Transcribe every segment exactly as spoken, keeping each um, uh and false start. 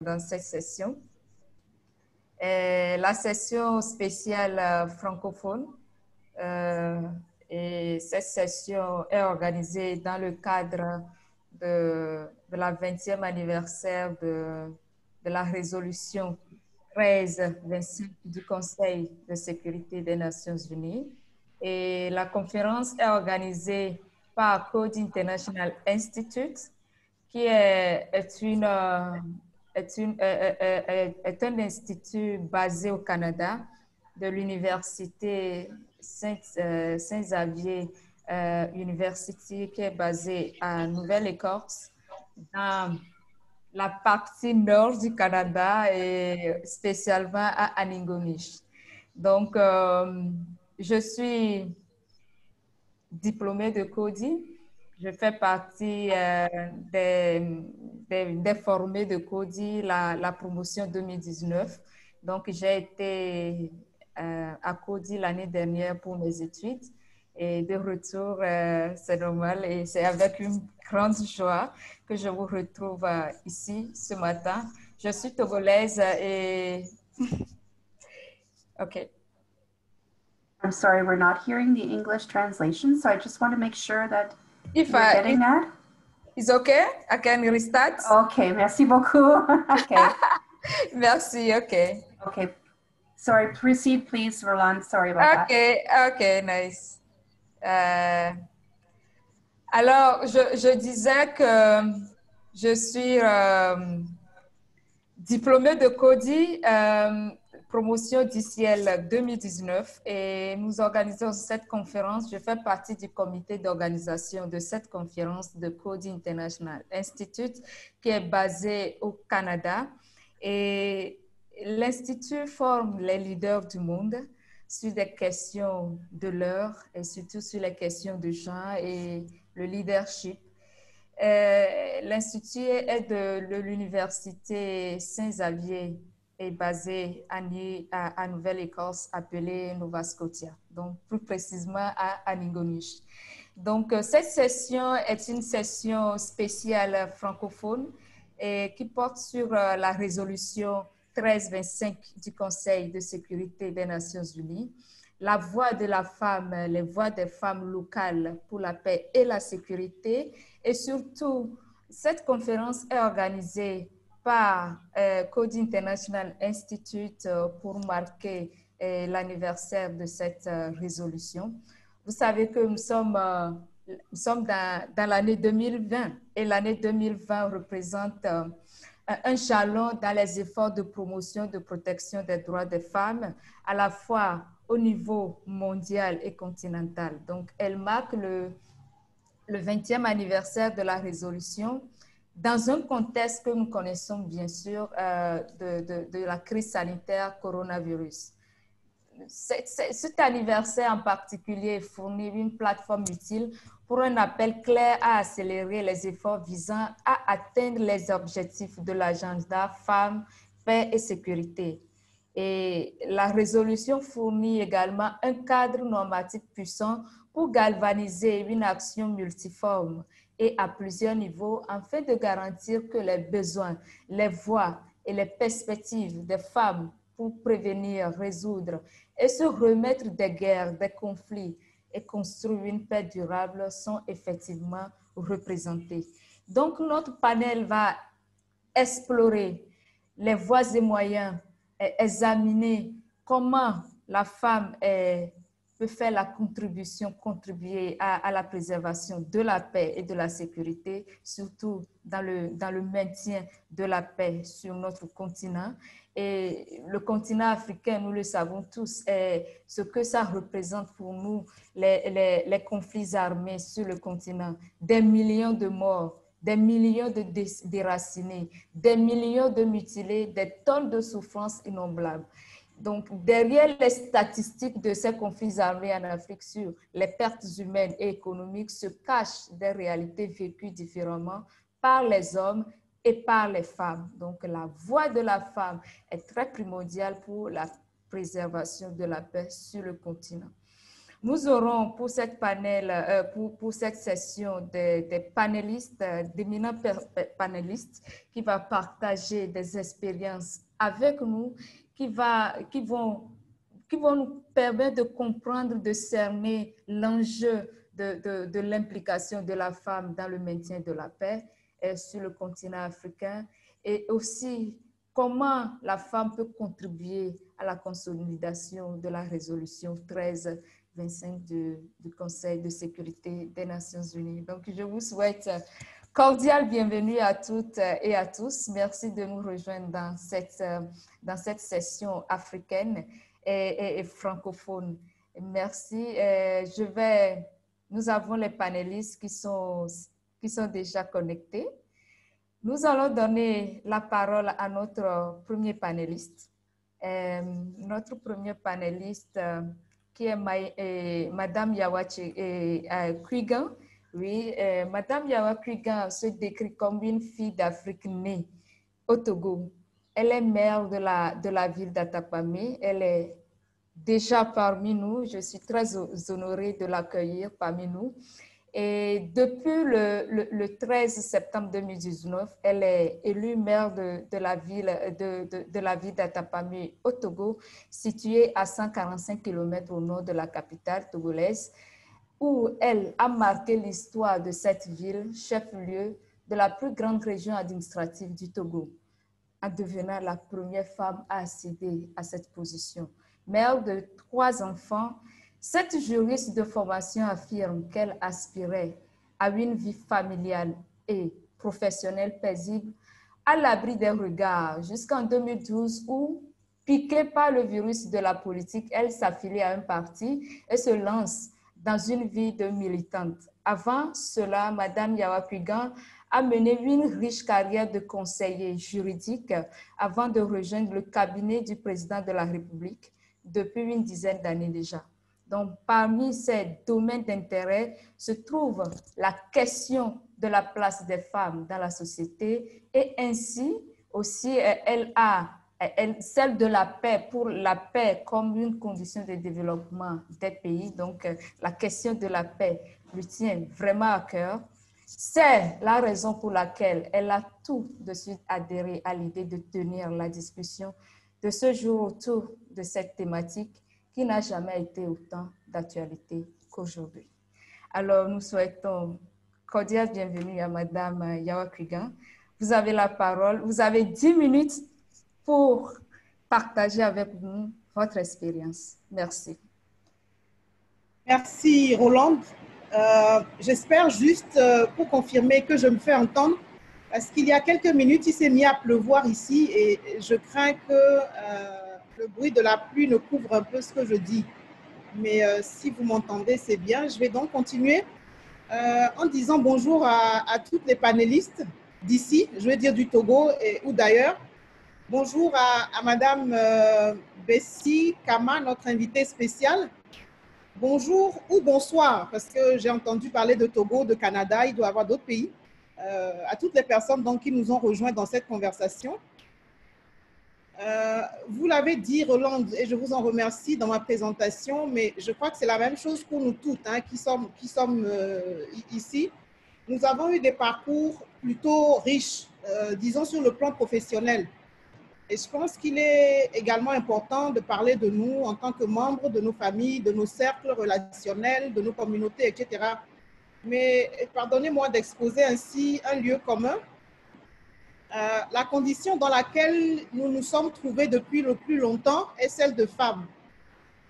dans cette session. Et la session spéciale francophone, euh, et cette session est organisée dans le cadre de, de la vingtième anniversaire de, de la résolution mille trois cent vingt-cinq du Conseil de sécurité des Nations Unies. Et la conférence est organisée par Coady International Institute, qui est, est, une, est, une, est, est un institut basé au Canada de l'université Saint-Xavier euh, University, qui est basée à Nouvelle-Écosse, dans la partie nord du Canada et spécialement à Antigonish. Donc, euh, je suis diplômée de Coady. Je fais partie euh, des, des, des formés de Coady, la, la promotion deux mille dix-neuf. Donc, j'ai été euh, à Coady l'année dernière pour mes études. Et de retour, euh, c'est normal et c'est avec une grande joie que je vous retrouve euh, ici ce matin. Je suis togolaise et... OK. I'm sorry, we're not hearing the English translation, so I just want to make sure that if you're I, getting that. It's okay? I can restart? Okay, merci beaucoup. Okay. Merci, okay. Okay. Sorry, proceed please, Roland. Sorry about okay, that. Okay, okay, nice. Euh, alors, je, je disais que je suis euh, diplômée de Coady, euh, promotion du ciel deux mille dix-neuf, et nous organisons cette conférence. Je fais partie du comité d'organisation de cette conférence de Coady International Institute, qui est basée au Canada. Et l'Institut forme les leaders du monde sur des questions de l'heure et surtout sur les questions de genre et le leadership. L'Institut est de l'Université Saint-Xavier est basée à, à, à Nouvelle-Écosse, appelée Nova Scotia, donc plus précisément à Antigonish. Donc, cette session est une session spéciale francophone et qui porte sur la résolution mille trois cent vingt-cinq du Conseil de sécurité des Nations Unies, la voix de la femme, les voix des femmes locales pour la paix et la sécurité. Et surtout, cette conférence est organisée par euh, Coady International Institute euh, pour marquer euh, l'anniversaire de cette euh, résolution. Vous savez que nous sommes, euh, nous sommes dans, dans l'année deux mille vingt et l'année deux mille vingt représente euh, un jalon dans les efforts de promotion, de protection des droits des femmes, à la fois au niveau mondial et continental. Donc, elle marque le, le vingtième anniversaire de la résolution dans un contexte que nous connaissons bien sûr euh, de, de, de la crise sanitaire coronavirus. C'est, c'est, cet anniversaire en particulier fournit une plateforme utile pour un appel clair à accélérer les efforts visant à atteindre les objectifs de l'agenda Femmes, Paix et Sécurité. Et la résolution fournit également un cadre normatif puissant pour galvaniser une action multiforme et à plusieurs niveaux, afin de garantir que les besoins, les voies et les perspectives des femmes pour prévenir, résoudre et se remettre des guerres, des conflits et construire une paix durable sont effectivement représentés. Donc, notre panel va explorer les voies et moyens, et examiner comment la femme est peut faire la contribution, contribuer à, à la préservation de la paix et de la sécurité, surtout dans le, dans le maintien de la paix sur notre continent. Et le continent africain, nous le savons tous, est ce que ça représente pour nous, les, les, les conflits armés sur le continent, des millions de morts, des millions de déracinés, des millions de mutilés, des tonnes de souffrances innombrables. Donc, derrière les statistiques de ces conflits armés en Afrique sur les pertes humaines et économiques se cachent des réalités vécues différemment par les hommes et par les femmes. Donc, la voix de la femme est très primordiale pour la préservation de la paix sur le continent. Nous aurons pour cette, panel, pour, pour cette session des, des panélistes, d'éminents panélistes qui vont partager des expériences avec nous, qui, va, qui, vont, qui vont nous permettre de comprendre, de cerner l'enjeu de, de, de l'implication de la femme dans le maintien de la paix sur le continent africain et aussi comment la femme peut contribuer à la consolidation de la résolution treize vingt-cinq du, du Conseil de sécurité des Nations Unies. Donc, je vous souhaite cordiale bienvenue à toutes et à tous. Merci de nous rejoindre dans cette, dans cette session africaine et, et, et francophone. Merci. Je vais, nous avons les panélistes qui sont, qui sont déjà connectés. Nous allons donner la parole à notre premier panéliste. Euh, notre premier panéliste euh, qui est ma, euh, Madame Yawa euh, Kouigan. Oui, euh, Madame Yawa Kouigan se décrit comme une fille d'Afrique née au Togo. Elle est maire de la, de la ville d'Atakpamé. Elle est déjà parmi nous. Je suis très honorée de l'accueillir parmi nous. Et depuis le, le, le treize septembre deux mille dix-neuf, elle est élue maire de, de la ville de, de, de la ville d'Atakpamé au Togo, située à cent quarante-cinq kilomètres au nord de la capitale togolaise, où elle a marqué l'histoire de cette ville, chef-lieu de la plus grande région administrative du Togo, en devenant la première femme à accéder à cette position. Mère de trois enfants, cette juriste de formation affirme qu'elle aspirait à une vie familiale et professionnelle paisible, à l'abri des regards, jusqu'en deux mille douze où, piquée par le virus de la politique, elle s'affilie à un parti et se lance dans une vie de militante. Avant cela, Madame Yawa Kouigan a mené une riche carrière de conseiller juridique avant de rejoindre le cabinet du président de la République depuis une dizaine d'années déjà. Donc, parmi ces domaines d'intérêt se trouve la question de la place des femmes dans la société et ainsi aussi, elle a elle, celle de la paix pour la paix comme une condition de développement des pays. Donc, la question de la paix lui tient vraiment à cœur. C'est la raison pour laquelle elle a tout de suite adhéré à l'idée de tenir la discussion de ce jour autour de cette thématique qui n'a jamais été autant d'actualité qu'aujourd'hui. Alors, nous souhaitons cordiale bienvenue à Madame Yawa Kouigan. Vous avez la parole, vous avez dix minutes pour partager avec nous votre expérience. Merci. Merci, Rolande. Euh, J'espère juste euh, pour confirmer que je me fais entendre, parce qu'il y a quelques minutes, il s'est mis à pleuvoir ici et je crains que... Euh, le bruit de la pluie ne couvre un peu ce que je dis. Mais euh, si vous m'entendez, c'est bien. Je vais donc continuer euh, en disant bonjour à, à toutes les panélistes d'ici, je vais dire du Togo et, ou d'ailleurs. Bonjour à, à Madame euh, Bessie Kama, notre invitée spéciale. Bonjour ou bonsoir, parce que j'ai entendu parler de Togo, de Canada, il doit y avoir d'autres pays. Euh, à toutes les personnes donc, qui nous ont rejoints dans cette conversation. Euh, vous l'avez dit, Rolande, et je vous en remercie dans ma présentation, mais je crois que c'est la même chose pour nous toutes hein, qui sommes, qui sommes euh, ici. Nous avons eu des parcours plutôt riches, euh, disons sur le plan professionnel. Et je pense qu'il est également important de parler de nous en tant que membres de nos familles, de nos cercles relationnels, de nos communautés, et cetera. Mais pardonnez-moi d'exposer ainsi un lieu commun. Euh, la condition dans laquelle nous nous sommes trouvés depuis le plus longtemps est celle de femmes.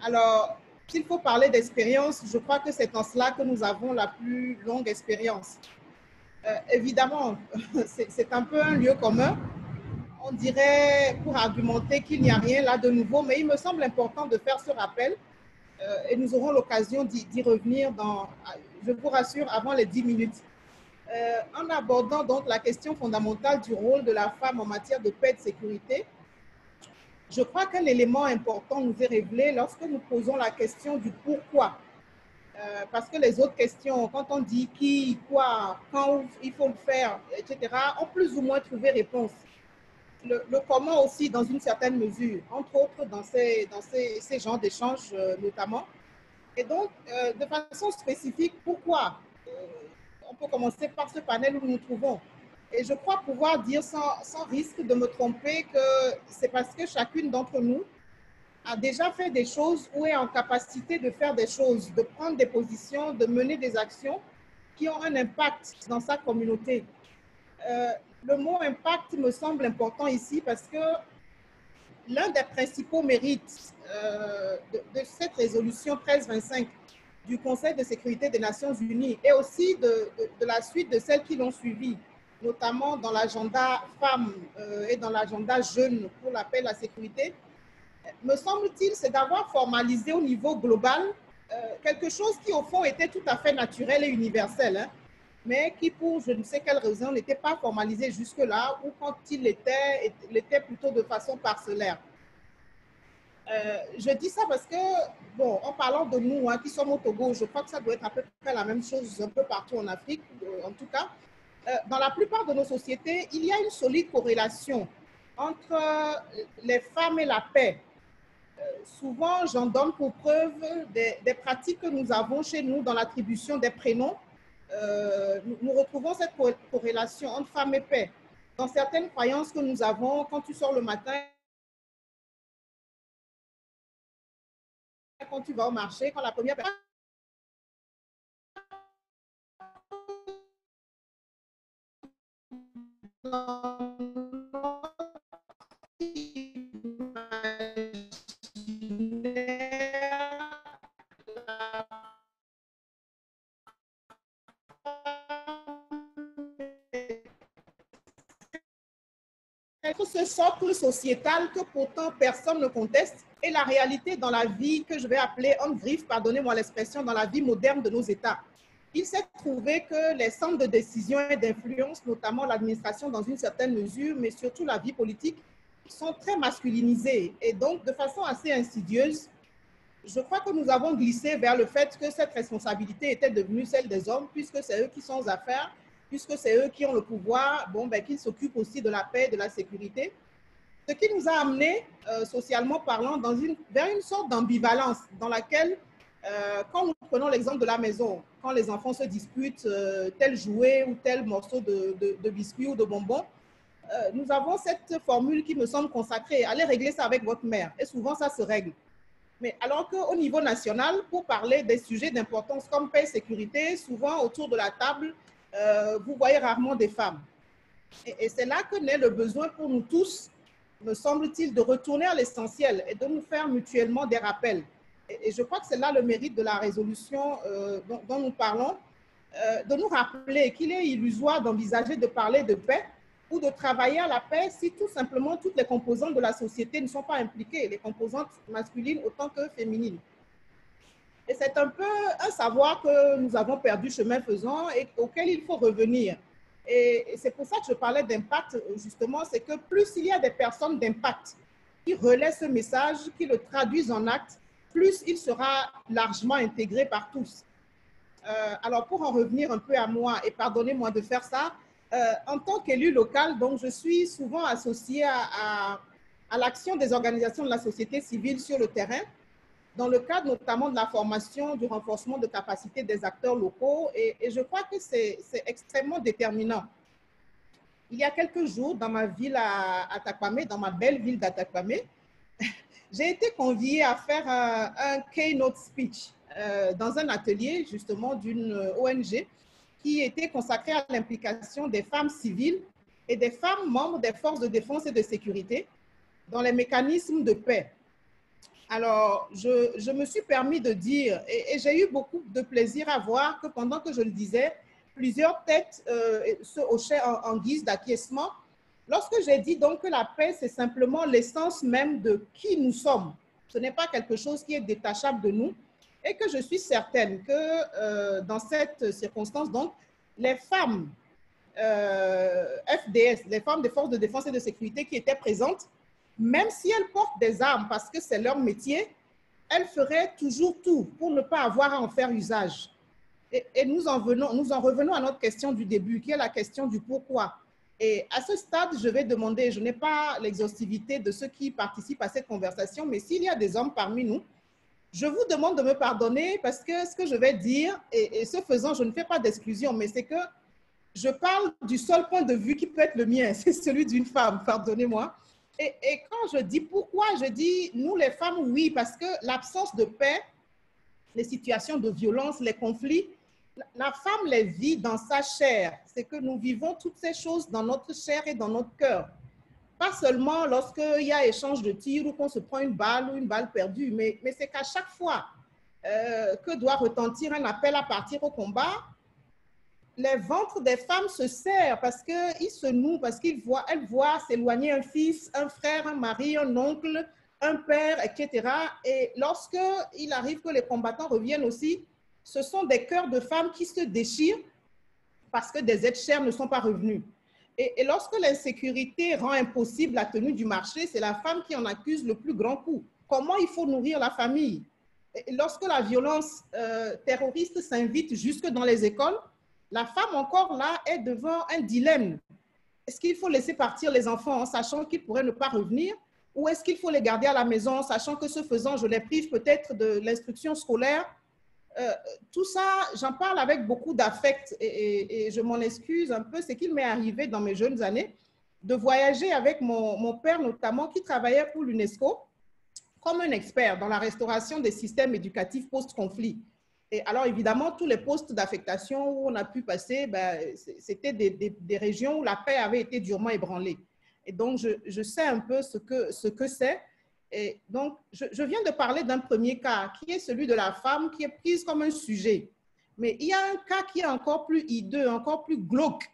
Alors, s'il faut parler d'expérience, je crois que c'est en cela que nous avons la plus longue expérience. Euh, évidemment, c'est un peu un lieu commun. On dirait, pour argumenter, qu'il n'y a rien là de nouveau, mais il me semble important de faire ce rappel euh, et nous aurons l'occasion d'y revenir, dans, je vous rassure, avant les dix minutes. Euh, en abordant donc la question fondamentale du rôle de la femme en matière de paix et de sécurité, je crois qu'un élément important nous est révélé lorsque nous posons la question du pourquoi. Euh, parce que les autres questions, quand on dit qui, quoi, quand il faut le faire, et cetera, ont plus ou moins trouvé réponse. Le, le comment aussi, dans une certaine mesure, entre autres dans ces, dans ces, ces genres d'échanges euh, notamment. Et donc, euh, de façon spécifique, pourquoi euh, on peut commencer par ce panel où nous nous trouvons. Et je crois pouvoir dire sans, sans risque de me tromper que c'est parce que chacune d'entre nous a déjà fait des choses ou est en capacité de faire des choses, de prendre des positions, de mener des actions qui ont un impact dans sa communauté. Euh, le mot « impact » me semble important ici parce que l'un des principaux mérites euh, de, de cette résolution mille trois cent vingt-cinq du Conseil de sécurité des Nations Unies et aussi de, de, de la suite de celles qui l'ont suivie, notamment dans l'agenda femmes euh, et dans l'agenda jeunes pour la paix et la sécurité, me semble-t-il, c'est d'avoir formalisé au niveau global euh, quelque chose qui, au fond, était tout à fait naturel et universel, hein, mais qui, pour je ne sais quelle raison, n'était pas formalisé jusque-là, ou quand il l'était, il l'était plutôt de façon parcellaire. Euh, je dis ça parce que, bon, en parlant de nous, hein, qui sommes au Togo, je crois que ça doit être à peu près la même chose un peu partout en Afrique, euh, en tout cas. Euh, dans la plupart de nos sociétés, il y a une solide corrélation entre euh, les femmes et la paix. Souvent, j'en donne pour preuve des, des pratiques que nous avons chez nous dans l'attribution des prénoms. Euh, nous, nous retrouvons cette corrélation entre femme et paix. Dans certaines croyances que nous avons, quand tu sors le matin, quand tu vas au marché, quand la première personne ce socle sociétal que pourtant personne ne conteste et la réalité dans la vie que je vais appeler en griffe, pardonnez-moi l'expression, dans la vie moderne de nos États. Il s'est trouvé que les centres de décision et d'influence, notamment l'administration dans une certaine mesure, mais surtout la vie politique, sont très masculinisés et donc de façon assez insidieuse, je crois que nous avons glissé vers le fait que cette responsabilité était devenue celle des hommes puisque c'est eux qui sont aux affaires, puisque c'est eux qui ont le pouvoir, bon, ben, qu'ils s'occupent aussi de la paix, de la sécurité. Ce qui nous a amené, euh, socialement parlant, dans une, vers une sorte d'ambivalence dans laquelle, euh, quand nous prenons l'exemple de la maison, quand les enfants se disputent euh, tel jouet ou tel morceau de, de, de biscuit ou de bonbon, euh, nous avons cette formule qui me semble consacrée, allez régler ça avec votre mère. Et souvent, ça se règle. Mais alors qu'au niveau national, pour parler des sujets d'importance comme paix et sécurité, souvent autour de la table, Euh, vous voyez rarement des femmes. Et, et c'est là que naît le besoin pour nous tous, me semble-t-il, de retourner à l'essentiel et de nous faire mutuellement des rappels. Et, et je crois que c'est là le mérite de la résolution euh, dont, dont nous parlons, euh, de nous rappeler qu'il est illusoire d'envisager de parler de paix ou de travailler à la paix si tout simplement toutes les composantes de la société ne sont pas impliquées, les composantes masculines autant que féminines. Et c'est un peu un savoir que nous avons perdu chemin faisant et auquel il faut revenir. Et c'est pour ça que je parlais d'impact, justement, c'est que plus il y a des personnes d'impact qui relaient ce message, qui le traduisent en actes, plus il sera largement intégré par tous. Euh, alors, pour en revenir un peu à moi, et pardonnez-moi de faire ça, euh, en tant qu'élu local, donc, je suis souvent associée à, à, à l'action des organisations de la société civile sur le terrain, dans le cadre notamment de la formation, du renforcement de capacités des acteurs locaux. Et, et je crois que c'est extrêmement déterminant. Il y a quelques jours, dans ma ville à Atakpamé, dans ma belle ville d'Atakpamé, j'ai été conviée à faire un, un keynote speech euh, dans un atelier justement d'une O N G qui était consacrée à l'implication des femmes civiles et des femmes membres des forces de défense et de sécurité dans les mécanismes de paix. Alors, je, je me suis permis de dire, et, et j'ai eu beaucoup de plaisir à voir que pendant que je le disais, plusieurs têtes euh, se hochaient en, en guise d'acquiescement. Lorsque j'ai dit donc que la paix, c'est simplement l'essence même de qui nous sommes, ce n'est pas quelque chose qui est détachable de nous, et que je suis certaine que euh, dans cette circonstance, donc, les femmes euh, F D S, les femmes des forces de défense et de sécurité qui étaient présentes, même si elles portent des armes parce que c'est leur métier, elles feraient toujours tout pour ne pas avoir à en faire usage. Et, et nous, en venons, nous en revenons à notre question du début, qui est la question du pourquoi. Et à ce stade, je vais demander, je n'ai pas l'exhaustivité de ceux qui participent à cette conversation, mais s'il y a des hommes parmi nous Je vous demande de me pardonner parce que ce que je vais dire, et, et ce faisant, je ne fais pas d'exclusion, mais c'est que je parle du seul point de vue qui peut être le mien, c'est celui d'une femme, pardonnez-moi. Et, et quand je dis pourquoi, je dis nous les femmes, oui, parce que l'absence de paix, les situations de violence, les conflits, la femme les vit dans sa chair. C'est que nous vivons toutes ces choses dans notre chair et dans notre cœur. Pas seulement lorsqu'il y a échange de tirs ou qu'on se prend une balle ou une balle perdue, mais, mais c'est qu'à chaque fois euh, que doit retentir un appel à partir au combat, les ventres des femmes se serrent parce qu'ils se nouent, parce qu'elles voient, voient s'éloigner un fils, un frère, un mari, un oncle, un père, et cetera. Et lorsqu'il arrive que les combattants reviennent aussi, ce sont des cœurs de femmes qui se déchirent parce que des êtres chers ne sont pas revenus. Et, et lorsque l'insécurité rend impossible la tenue du marché, c'est la femme qui en accuse le plus grand coup. Comment il faut nourrir la famille? Et lorsque la violence euh, terroriste s'invite jusque dans les écoles, la femme encore là est devant un dilemme. Est-ce qu'il faut laisser partir les enfants en sachant qu'ils pourraient ne pas revenir? Ou est-ce qu'il faut les garder à la maison en sachant que ce faisant, je les prive peut-être de l'instruction scolaire? Euh, tout ça, j'en parle avec beaucoup d'affect et, et, et je m'en excuse un peu. C'est qu'il m'est arrivé dans mes jeunes années de voyager avec mon, mon père notamment qui travaillait pour l'UNESCO comme un expert dans la restauration des systèmes éducatifs post-conflit. Et alors évidemment, tous les postes d'affectation où on a pu passer, ben, c'était des, des, des régions où la paix avait été durement ébranlée. Et donc, je, je sais un peu ce que ce que c'est. Et donc, je, je viens de parler d'un premier cas, qui est celui de la femme qui est prise comme un sujet. Mais il y a un cas qui est encore plus hideux, encore plus glauque.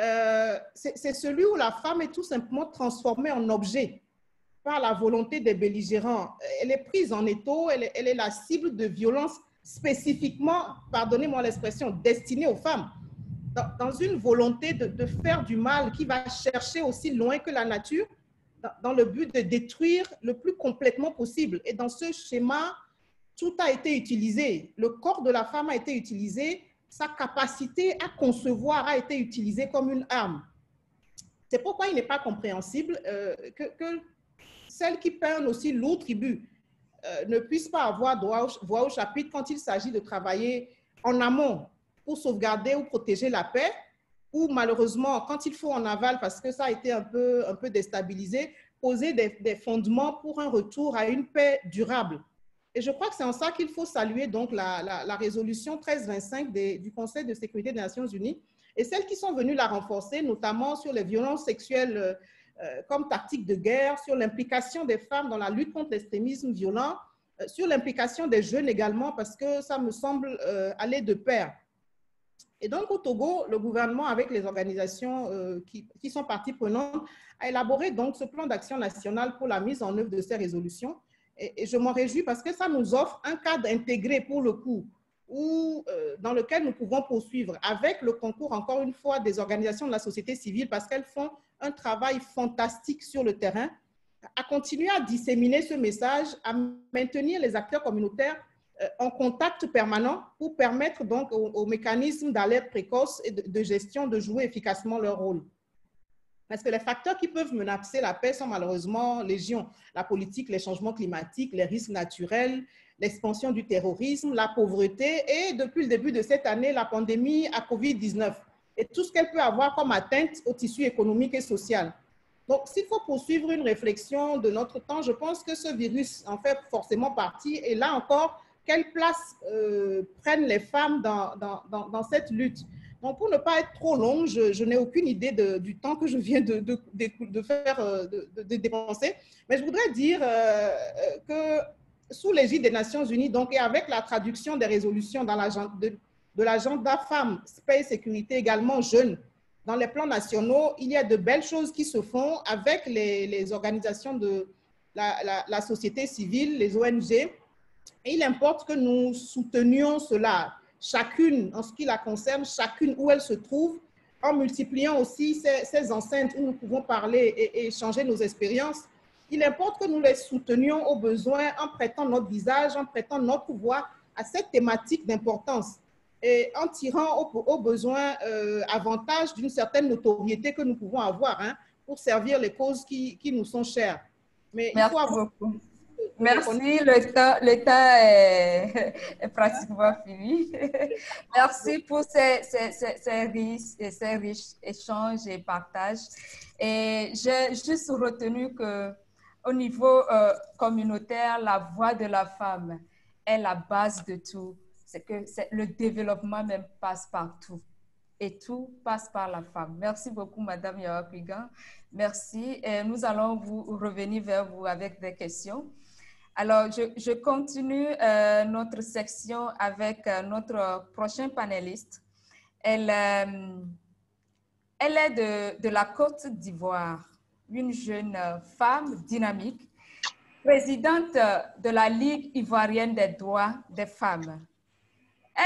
Euh, c'est celui où la femme est tout simplement transformée en objet par la volonté des belligérants. Elle est prise en étau, elle, elle est la cible de violences spécifiquement, pardonnez-moi l'expression, destinée aux femmes, dans, dans une volonté de, de faire du mal qui va chercher aussi loin que la nature, dans le but de détruire le plus complètement possible. Et dans ce schéma, tout a été utilisé. Le corps de la femme a été utilisé, sa capacité à concevoir a été utilisée comme une arme. C'est pourquoi il n'est pas compréhensible euh, que, que celles qui peinent aussi lourd tribut euh, ne puissent pas avoir droit au, voix au chapitre quand il s'agit de travailler en amont pour sauvegarder ou protéger la paix, ou malheureusement, quand il faut en aval, parce que ça a été un peu, un peu déstabilisé, poser des, des fondements pour un retour à une paix durable. Et je crois que c'est en ça qu'il faut saluer donc la, la, la résolution mille trois cent vingt-cinq des, du Conseil de sécurité des Nations Unies et celles qui sont venues la renforcer, notamment sur les violences sexuelles euh, comme tactique de guerre, sur l'implication des femmes dans la lutte contre l'extrémisme violent, euh, sur l'implication des jeunes également, parce que ça me semble euh, aller de pair. Et donc, au Togo, le gouvernement, avec les organisations euh, qui, qui sont parties prenantes, a élaboré donc ce plan d'action national pour la mise en œuvre de ces résolutions. Et, et je m'en réjouis parce que ça nous offre un cadre intégré pour le coup, où, euh, dans lequel nous pouvons poursuivre avec le concours, encore une fois, des organisations de la société civile parce qu'elles font un travail fantastique sur le terrain, à continuer à disséminer ce message, à maintenir les acteurs communautaires en contact permanent pour permettre donc aux, aux mécanismes d'alerte précoce et de, de gestion de jouer efficacement leur rôle. Parce que les facteurs qui peuvent menacer la paix sont malheureusement légion. La politique, les changements climatiques, les risques naturels, l'expansion du terrorisme, la pauvreté et depuis le début de cette année, la pandémie à COVID dix-neuf et tout ce qu'elle peut avoir comme atteinte au tissu économique et social. Donc, s'il faut poursuivre une réflexion de notre temps, je pense que ce virus en fait forcément partie et là encore, quelle place euh, prennent les femmes dans, dans, dans, dans cette lutte. Donc, pour ne pas être trop longue, je, je n'ai aucune idée de, du temps que je viens de, de, de, de faire, de, de, de dépenser, mais je voudrais dire euh, que sous l'égide des Nations Unies, donc, et avec la traduction des résolutions dans de, de l'agenda femmes, paix et sécurité également jeunes, dans les plans nationaux, il y a de belles choses qui se font avec les, les organisations de la, la, la société civile, les O N G, et il importe que nous soutenions cela, chacune, en ce qui la concerne, chacune où elle se trouve, en multipliant aussi ces, ces enceintes où nous pouvons parler et, et échanger nos expériences. Il importe que nous les soutenions au besoin en prêtant notre visage, en prêtant notre voix à cette thématique d'importance et en tirant au, au besoin euh, avantage d'une certaine notoriété que nous pouvons avoir hein, pour servir les causes qui, qui nous sont chères. Mais Merci il faut avoir... beaucoup. Merci, le temps, le temps est, est pratiquement fini. Merci pour ces, ces, ces, ces, riches, ces riches échanges et partages. Et j'ai juste retenu qu'au niveau euh, communautaire, la voix de la femme est la base de tout. C'est que le développement même passe par tout. Et tout passe par la femme. Merci beaucoup, Madame Yawa Kouigan. Merci. Et nous allons vous revenir vers vous avec des questions. Alors, je, je continue euh, notre section avec euh, notre prochaine panéliste. Elle, euh, elle est de, de la Côte d'Ivoire, une jeune femme dynamique, présidente de la Ligue ivoirienne des droits des femmes.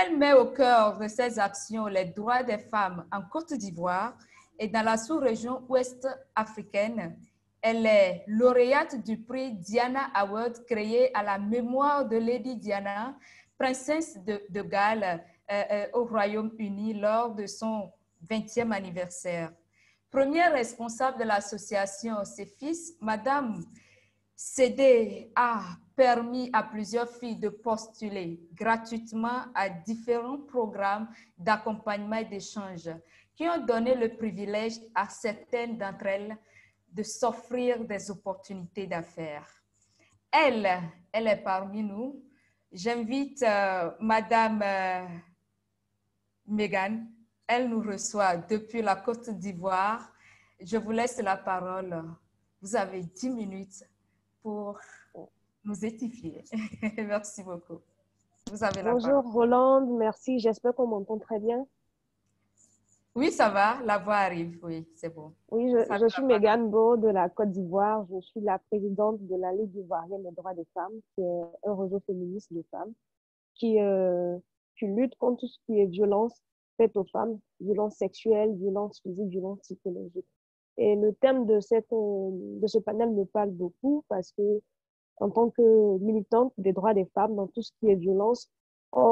Elle met au cœur de ses actions les droits des femmes en Côte d'Ivoire et dans la sous-région ouest africaine. Elle est lauréate du prix Diana Award créé à la mémoire de Lady Diana, princesse de, de Galles euh, euh, au Royaume-Uni lors de son vingtième anniversaire. Première responsable de l'association C E F I S, Madame C D a permis à plusieurs filles de postuler gratuitement à différents programmes d'accompagnement et d'échange qui ont donné le privilège à certaines d'entre elles de s'offrir des opportunités d'affaires. Elle, elle est parmi nous. J'invite euh, Madame euh, Mégane. Elle nous reçoit depuis la Côte d'Ivoire. Je vous laisse la parole. Vous avez dix minutes pour nous édifier. Merci beaucoup. Vous avez la Bonjour, parole. Rolande. Merci. J'espère qu'on m'entend très bien. Oui, ça va. La voix arrive. Oui, c'est bon. Oui, je, je suis Mégane Baud de la Côte d'Ivoire. Je suis la présidente de la Ligue ivoirienne des droits des femmes, qui est un réseau féministe de femmes qui, euh, qui lutte contre tout ce qui est violence faite aux femmes, violence sexuelle, violence physique, violence psychologique. Et le thème de, cette, de ce panel me parle beaucoup parce que en tant que militante des droits des femmes, dans tout ce qui est violence, on,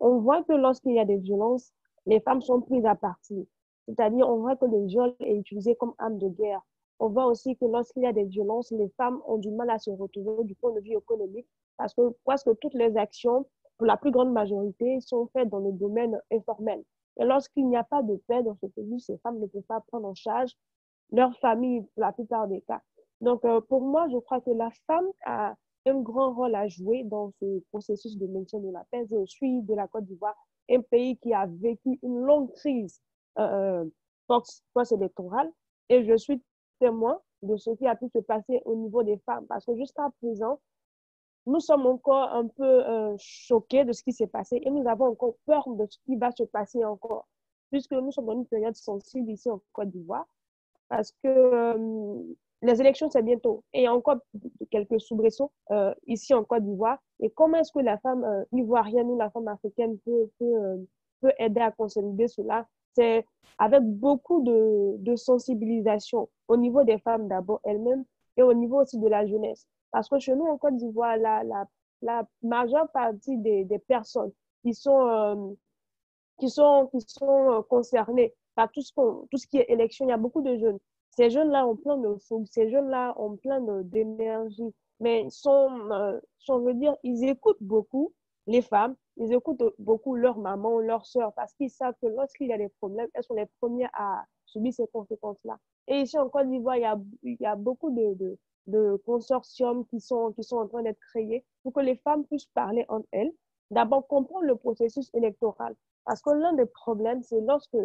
on, on voit que lorsqu'il y a des violences, les femmes sont prises à partie. C'est-à-dire, on voit que le viol est utilisé comme arme de guerre. On voit aussi que lorsqu'il y a des violences, les femmes ont du mal à se retrouver du point de vue économique parce que presque toutes les actions, pour la plus grande majorité, sont faites dans le domaine informel. Et lorsqu'il n'y a pas de paix dans ce pays, ces femmes ne peuvent pas prendre en charge leur famille, pour la plupart des cas. Donc, euh, pour moi, je crois que la femme a un grand rôle à jouer dans ce processus de maintien de la paix. Je suis de la Côte d'Ivoire, un pays qui a vécu une longue crise euh, post-électorale, et je suis témoin de ce qui a pu se passer au niveau des femmes, parce que jusqu'à présent, nous sommes encore un peu euh, choqués de ce qui s'est passé, et nous avons encore peur de ce qui va se passer encore, puisque nous sommes dans une période sensible ici en Côte d'Ivoire, parce que euh, les élections, c'est bientôt. Et il y a encore quelques soubresauts euh, ici en Côte d'Ivoire. Et comment est-ce que la femme euh, ivoirienne ou la femme africaine peut, peut, euh, peut aider à consolider cela? C'est avec beaucoup de, de sensibilisation au niveau des femmes d'abord elles-mêmes et au niveau aussi de la jeunesse. Parce que chez nous, en Côte d'Ivoire, la, la, la majeure partie des, des personnes qui sont, euh, qui sont, qui sont concernées par tout ce, qu'on, tout ce qui est élection, il y a beaucoup de jeunes. Ces jeunes-là ont plein de fougue, ces jeunes-là ont plein d'énergie, mais sont, euh, sont, je veux dire, ils écoutent beaucoup les femmes, ils écoutent beaucoup leurs mamans, leurs sœurs, parce qu'ils savent que lorsqu'il y a des problèmes, elles sont les premières à subir ces conséquences-là. Et ici, en Côte d'Ivoire, il y a, il y a beaucoup de, de, de consortiums qui sont, qui sont en train d'être créés pour que les femmes puissent parler entre elles. D'abord, comprendre le processus électoral, parce que l'un des problèmes, c'est lorsque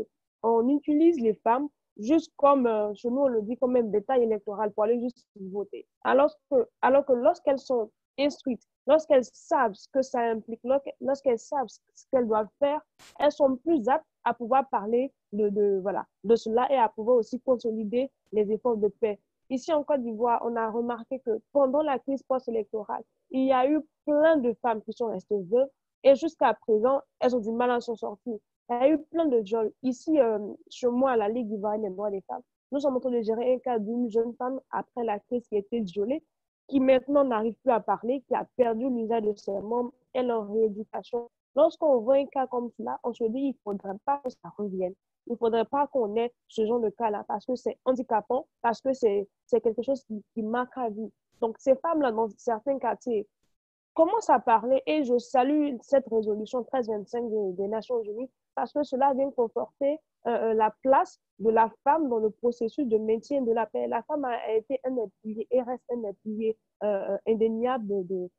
on utilise les femmes juste comme, euh, chez nous, on le dit comme un bétail électoral pour aller juste voter. Alors que, alors que lorsqu'elles sont instruites, lorsqu'elles savent ce que ça implique, lorsqu'elles savent ce qu'elles doivent faire, elles sont plus aptes à pouvoir parler de, de, voilà, de cela et à pouvoir aussi consolider les efforts de paix. Ici, en Côte d'Ivoire, on a remarqué que pendant la crise post-électorale, il y a eu plein de femmes qui sont restées veuves et jusqu'à présent, elles ont du mal à s'en sortir. Il y a eu plein de viols. Ici, euh, chez moi, à la Ligue ivoirienne des droits des femmes, nous sommes en train de gérer un cas d'une jeune femme après la crise qui a été violée, qui maintenant n'arrive plus à parler, qui a perdu l'usage de ses membres, elle en rééducation. Lorsqu'on voit un cas comme cela, on se dit qu'il ne faudrait pas que ça revienne. il ne faudrait pas qu'on ait ce genre de cas-là parce que c'est handicapant, parce que c'est quelque chose qui, qui marque à vie. Donc, ces femmes-là, dans certains quartiers, commencent à parler et je salue cette résolution mille trois cent vingt-cinq des, des Nations Unies parce que cela vient conforter euh, la place de la femme dans le processus de maintien de la paix. La femme a, a été un appui et reste un appui euh, indéniable de, de,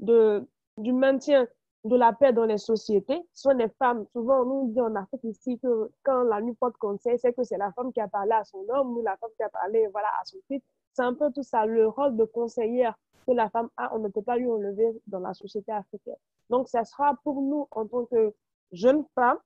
de, du maintien de la paix dans les sociétés. Ce sont les femmes, souvent on nous dit en Afrique ici que quand la nuit porte conseil, c'est que c'est la femme qui a parlé à son homme ou la femme qui a parlé voilà, à son fils. C'est un peu tout ça, le rôle de conseillère que la femme a, on ne peut pas lui enlever dans la société africaine. Donc, ça sera pour nous, en tant que jeunes femmes,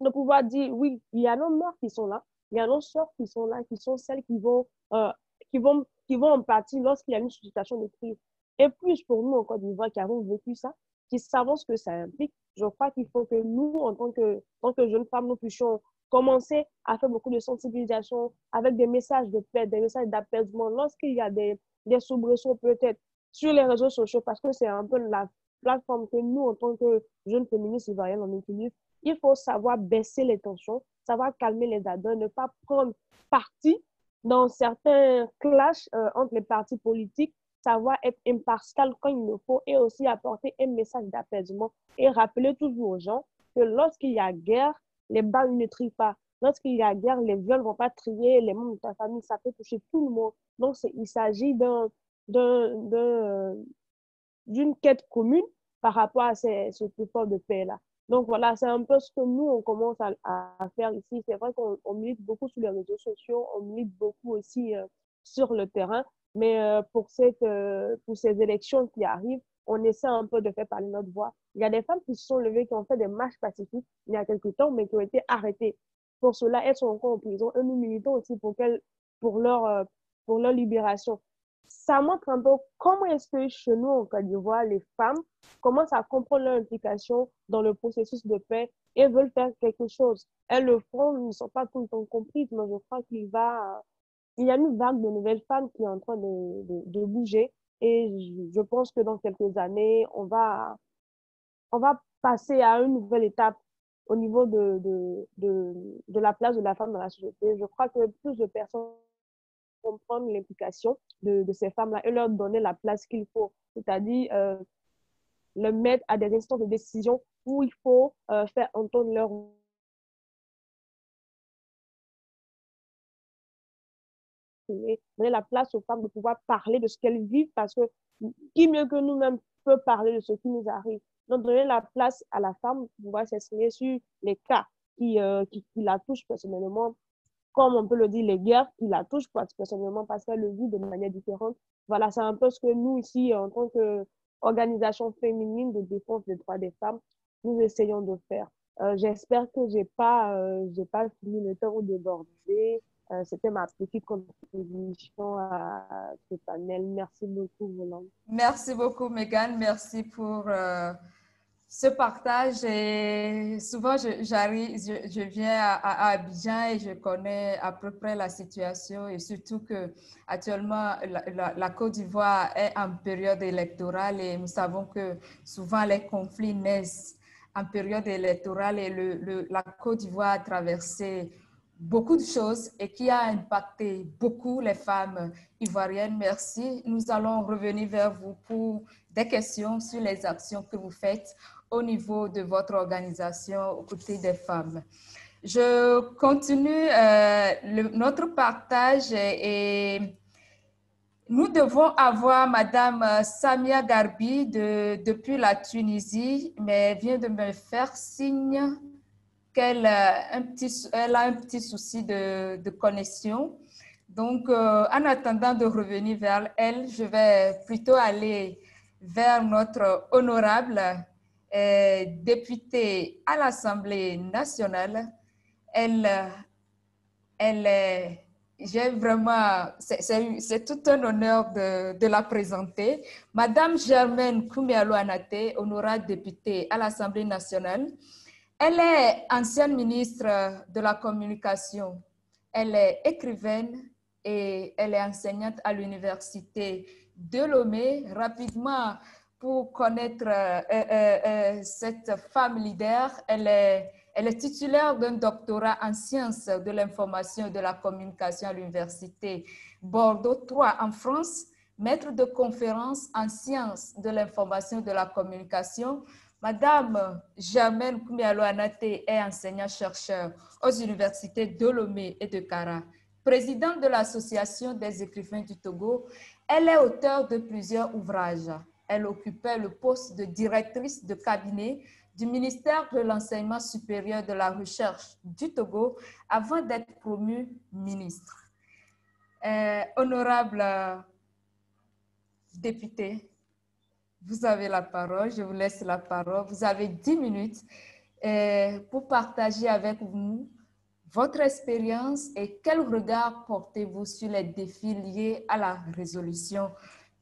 de pouvoir dire, oui, il y a nos mères qui sont là, il y a nos soeurs qui sont là, qui sont celles qui vont, euh, qui vont, qui vont en partie lorsqu'il y a une situation de crise. Et plus pour nous, en Côte d'Ivoire, qui avons vécu ça, qui savons ce que ça implique, je crois qu'il faut que nous, en tant que, en tant que jeunes femmes, nous puissions commencer à faire beaucoup de sensibilisation avec des messages de paix, des messages d'apaisement. Lorsqu'il y a des, des soubresauts peut-être sur les réseaux sociaux, parce que c'est un peu la plateforme que nous, en tant que jeunes féministes ivoiriennes, on utilise, il faut savoir baisser les tensions, savoir calmer les ardeurs, ne pas prendre parti dans certains clashs euh, entre les partis politiques, savoir être impartial quand il le faut et aussi apporter un message d'apaisement et rappeler toujours aux gens que lorsqu'il y a guerre, les balles ne trient pas. Lorsqu'il y a guerre, les viols ne vont pas trier, les membres de ta famille, ça peut toucher tout le monde. Donc, il s'agit d'un, d'un, d'un, d'une quête commune par rapport à ces, ce support de paix-là. Donc, voilà, c'est un peu ce que nous, on commence à, à faire ici. C'est vrai qu'on milite beaucoup sur les réseaux sociaux, on milite beaucoup aussi euh, sur le terrain. Mais euh, pour, cette, euh, pour ces élections qui arrivent, on essaie un peu de faire parler notre voix. Il y a des femmes qui se sont levées, qui ont fait des marches pacifiques il y a quelque temps, mais qui ont été arrêtées. Pour cela, elles sont encore en prison. Et nous militons aussi pour, pour, leur, pour leur libération. Ça montre un peu comment est-ce que chez nous, en Côte d'Ivoire, les femmes commencent à comprendre leur implication dans le processus de paix et veulent faire quelque chose. Elles le font, ils ne sont pas tout le temps comprises, mais je crois qu'il va... Il y a une vague de nouvelles femmes qui est en train de, de, de bouger. Et je pense que dans quelques années, on va, on va passer à une nouvelle étape au niveau de, de, de, de la place de la femme dans la société. Je crois que plus de personnes comprennent l'implication de, de ces femmes-là et leur donner la place qu'il faut, c'est-à-dire euh, le mettre à des instants de décision où il faut euh, faire entendre leur donner la place aux femmes de pouvoir parler de ce qu'elles vivent parce que qui mieux que nous-mêmes peut parler de ce qui nous arrive. Donc, donner la place à la femme pour pouvoir s'exprimer sur les cas qui, euh, qui, qui la touchent personnellement, comme on peut le dire, les guerres qui la touchent personnellement parce qu'elle le vit de manière différente. Voilà, c'est un peu ce que nous, ici, en tant qu'organisation féminine de défense des droits des femmes, nous essayons de faire. Euh, J'espère que je n'ai pas, euh, j'ai pas fini le temps de déborder. Euh, C'était ma petite contribution à ce panel. Merci beaucoup, Roland. Merci beaucoup, Mégane. Merci pour euh, ce partage. Et souvent, je, j'arrive, je, je viens à, à Abidjan et je connais à peu près la situation. Et surtout qu'actuellement, la, la, la Côte d'Ivoire est en période électorale et nous savons que souvent les conflits naissent en période électorale et le, le, la Côte d'Ivoire a traversé beaucoup de choses et qui a impacté beaucoup les femmes ivoiriennes. Merci. Nous allons revenir vers vous pour des questions sur les actions que vous faites au niveau de votre organisation aux côtés des femmes. Je continue euh, le, notre partage et, et nous devons avoir Madame Samia Gharbi de, depuis la Tunisie, mais vient de me faire signe qu'elle a un petit, elle a un petit souci de, de connexion. Donc, euh, en attendant de revenir vers elle, je vais plutôt aller vers notre honorable euh, députée à l'Assemblée nationale. Elle, elle est, j'ai vraiment, c'est tout un honneur de, de la présenter. Madame Germaine Kouméalo Anaté, honorable députée à l'Assemblée nationale. Elle est ancienne ministre de la Communication, elle est écrivaine et elle est enseignante à l'Université de Lomé. Rapidement, pour connaître euh, euh, euh, cette femme leader, elle est Elle est titulaire d'un doctorat en sciences de l'information et de la communication à l'Université Bordeaux trois en France, maître de conférences en sciences de l'information et de la communication. Madame Germaine Kouméalo Anaté est enseignante-chercheure aux universités de Lomé et de Kara. Présidente de l'Association des écrivains du Togo, elle est auteure de plusieurs ouvrages. Elle occupait le poste de directrice de cabinet du ministère de l'Enseignement supérieur de la recherche du Togo avant d'être promue ministre. Euh, honorable députée, vous avez la parole, je vous laisse la parole. Vous avez dix minutes euh, pour partager avec nous votre expérience et quel regard portez-vous sur les défis liés à la résolution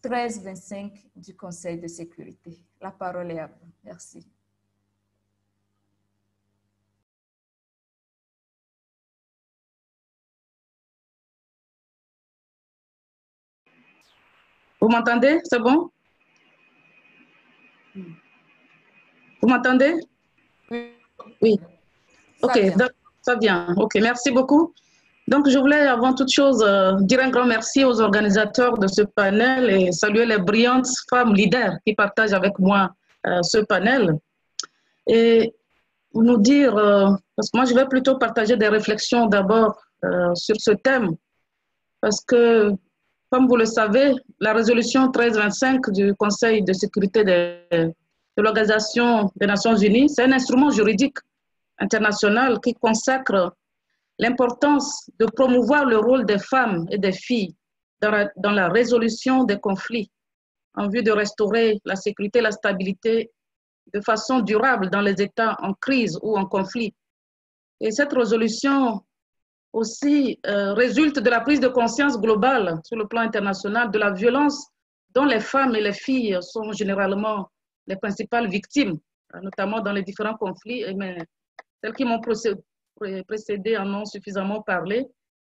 mille trois cent vingt-cinq du Conseil de sécurité. La parole est à vous. Merci. Vous m'entendez? C'est bon? Vous m'entendez? Oui. Oui. OK, donc, ça vient. OK, merci beaucoup. Donc, je voulais avant toute chose euh, dire un grand merci aux organisateurs de ce panel et saluer les brillantes femmes leaders qui partagent avec moi euh, ce panel. Et nous dire, euh, parce que moi, je vais plutôt partager des réflexions d'abord euh, sur ce thème, parce que, comme vous le savez, la résolution mille trois cent vingt-cinq du Conseil de sécurité des, de l'Organisation des Nations Unies, c'est un instrument juridique international qui consacre l'importance de promouvoir le rôle des femmes et des filles dans la, dans la résolution des conflits en vue de restaurer la sécurité et la stabilité de façon durable dans les États en crise ou en conflit. Et cette résolution aussi euh, résulte de la prise de conscience globale sur le plan international de la violence dont les femmes et les filles sont généralement les principales victimes, notamment dans les différents conflits, mais celles qui m'ont précédé en ont suffisamment parlé.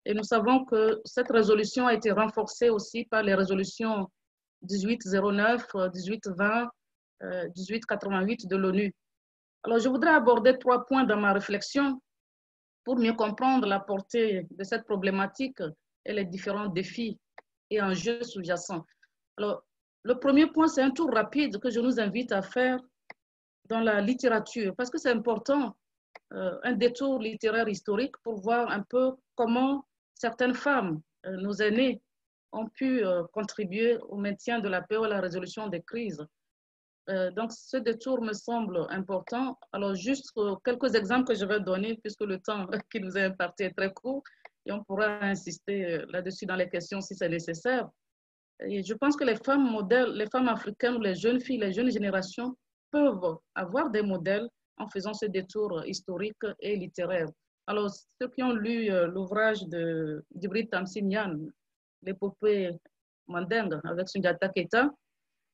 Et nous savons que cette résolution a été renforcée aussi par les résolutions mille huit cent neuf, mille huit cent vingt, mille huit cent quatre-vingt-huit de l'ONU. Alors, je voudrais aborder trois points dans ma réflexion pour mieux comprendre la portée de cette problématique et les différents défis et enjeux sous-jacents. Alors, le premier point, c'est un tour rapide que je nous invite à faire dans la littérature, parce que c'est important, euh, un détour littéraire historique pour voir un peu comment certaines femmes, euh, nos aînées, ont pu euh, contribuer au maintien de la paix ou à la résolution des crises. Donc, ce détour me semble important. Alors, juste quelques exemples que je vais donner, puisque le temps qui nous est imparti est très court, et on pourra insister là-dessus dans les questions si c'est nécessaire. Et je pense que les femmes modèles, les femmes africaines, les jeunes filles, les jeunes générations peuvent avoir des modèles en faisant ce détour historique et littéraire. Alors, ceux qui ont lu l'ouvrage de Djibril Tamsir Niane, l'épopée Mandingue avec Sundiata Keita,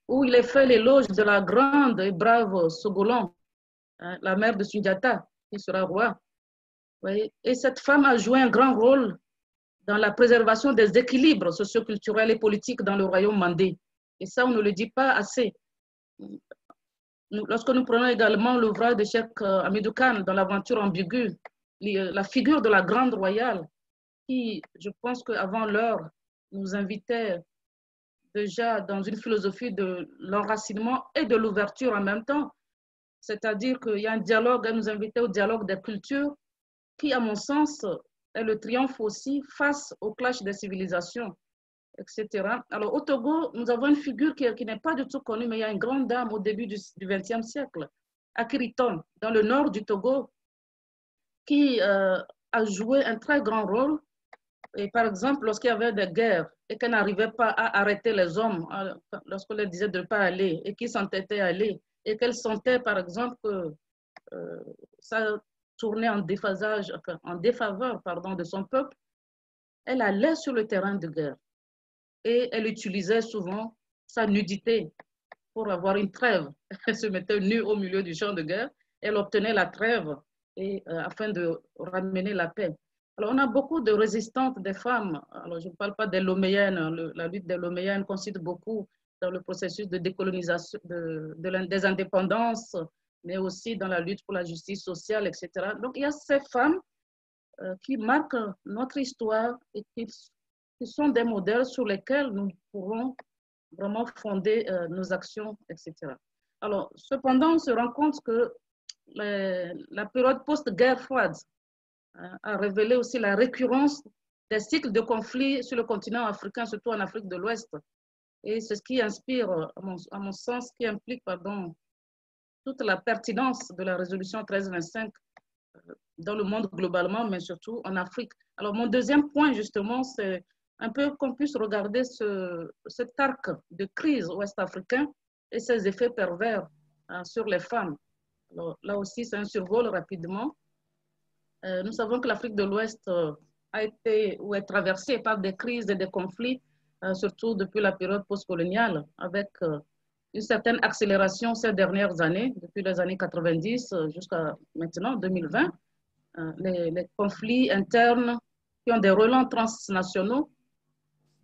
où il est fait l'éloge de la grande et brave Sogolon, hein, la mère de Sundiata, qui sera roi. Oui. Et cette femme a joué un grand rôle dans la préservation des équilibres socioculturels et politiques dans le royaume mandé. Et ça, on ne le dit pas assez. Nous, lorsque nous prenons également l'ouvrage de Cheikh Hamidou Kane dans l'Aventure ambiguë, la figure de la Grande Royale, qui, je pense qu'avant l'heure, nous invitait déjà dans une philosophie de l'enracinement et de l'ouverture en même temps. C'est-à-dire qu'il y a un dialogue, elle nous invitait au dialogue des cultures, qui, à mon sens, est le triomphe aussi face au clash des civilisations, et cetera. Alors, au Togo, nous avons une figure qui, qui n'est pas du tout connue, mais il y a une grande dame au début du vingtième siècle, à Kiriton, dans le nord du Togo, qui euh, a joué un très grand rôle. Et par exemple, lorsqu'il y avait des guerres et qu'elle n'arrivait pas à arrêter les hommes, lorsqu'on leur disait de ne pas aller et qu'ils s'entêtaient à aller, et qu'elle sentait par exemple que euh, ça tournait en, déphasage, en défaveur pardon, de son peuple, elle allait sur le terrain de guerre et elle utilisait souvent sa nudité pour avoir une trêve. Elle se mettait nue au milieu du champ de guerre, elle obtenait la trêve et, euh, afin de ramener la paix. Alors, on a beaucoup de résistantes des femmes. Alors, je ne parle pas des Loméennes. Le, la lutte des Loméennes qu'on cite beaucoup dans le processus de décolonisation, de, de, des indépendances, mais aussi dans la lutte pour la justice sociale, et cetera. Donc, il y a ces femmes euh, qui marquent notre histoire et qui, qui sont des modèles sur lesquels nous pourrons vraiment fonder euh, nos actions, et cetera. Alors, cependant, on se rend compte que les, la période post-guerre froide euh, a révélé aussi la récurrence des cycles de conflits sur le continent africain, surtout en Afrique de l'Ouest. Et c'est ce qui inspire, à mon, à mon sens, qui implique pardon, toute la pertinence de la résolution mille trois cent vingt-cinq dans le monde globalement, mais surtout en Afrique. Alors, mon deuxième point, justement, c'est un peu qu'on puisse regarder ce, cet arc de crise ouest-africain et ses effets pervers hein, sur les femmes. Alors, là aussi, c'est un survol rapidement. Euh, nous savons que l'Afrique de l'Ouest euh, a été ou est traversée par des crises et des conflits, euh, surtout depuis la période postcoloniale, avec euh, une certaine accélération ces dernières années, depuis les années quatre-vingt-dix jusqu'à maintenant, deux mille vingt. Euh, les, les conflits internes qui ont des relents transnationaux,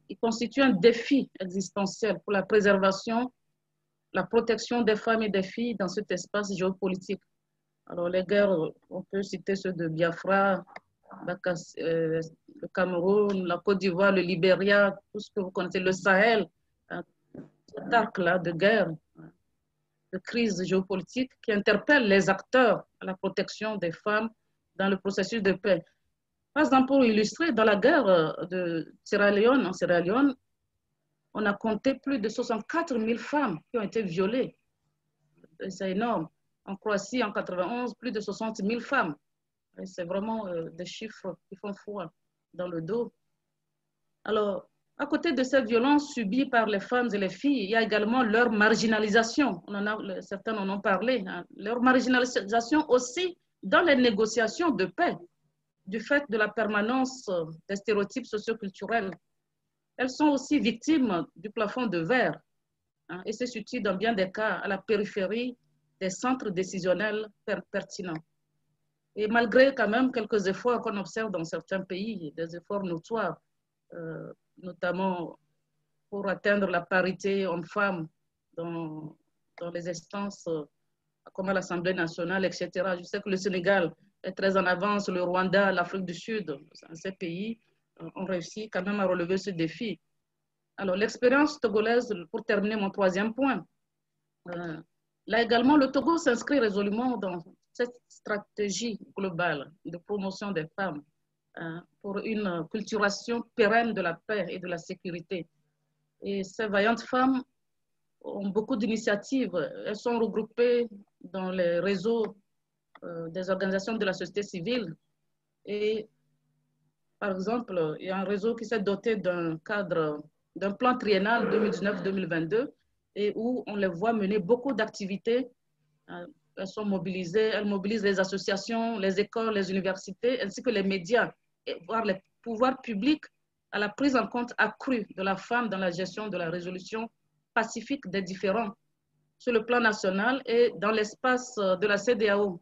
ils constituent un défi existentiel pour la préservation, la protection des femmes et des filles dans cet espace géopolitique. Alors, les guerres, on peut citer ceux de Biafra, le Cameroun, la Côte d'Ivoire, le Libéria, tout ce que vous connaissez, le Sahel, cet arc-là de guerre, de crise géopolitique qui interpelle les acteurs à la protection des femmes dans le processus de paix. Par exemple, pour illustrer, dans la guerre de Sierra Leone, en Sierra Leone, on a compté plus de soixante-quatre mille femmes qui ont été violées. C'est énorme. En Croatie, en mille neuf cent quatre-vingt-onze, plus de soixante mille femmes. C'est vraiment euh, des chiffres qui font froid dans le dos. Alors, à côté de cette violence subie par les femmes et les filles, il y a également leur marginalisation. On en a, certains en ont parlé. Hein. Leur marginalisation aussi dans les négociations de paix, du fait de la permanence des stéréotypes socioculturels. Elles sont aussi victimes du plafond de verre hein, et se situent dans bien des cas à la périphérie des centres décisionnels pertinents. Et malgré quand même quelques efforts qu'on observe dans certains pays, des efforts notoires, euh, notamment pour atteindre la parité homme-femme dans, dans les instances euh, comme à l'Assemblée nationale, et cetera. Je sais que le Sénégal est très en avance, le Rwanda, l'Afrique du Sud, ces pays ont réussi quand même à relever ce défi. Alors, l'expérience togolaise, pour terminer mon troisième point, euh, là également, le Togo s'inscrit résolument dans cette stratégie globale de promotion des femmes euh, pour une culturation pérenne de la paix et de la sécurité. Et ces vaillantes femmes ont beaucoup d'initiatives. Elles sont regroupées dans les réseaux euh, des organisations de la société civile et par exemple, il y a un réseau qui s'est doté d'un cadre, d'un plan triennal deux mille dix-neuf deux mille vingt-deux et où on les voit mener beaucoup d'activités. Elles sont mobilisées, elles mobilisent les associations, les écoles, les universités, ainsi que les médias, et voire les pouvoirs publics à la prise en compte accrue de la femme dans la gestion de la résolution pacifique des différends sur le plan national et dans l'espace de la CEDEAO.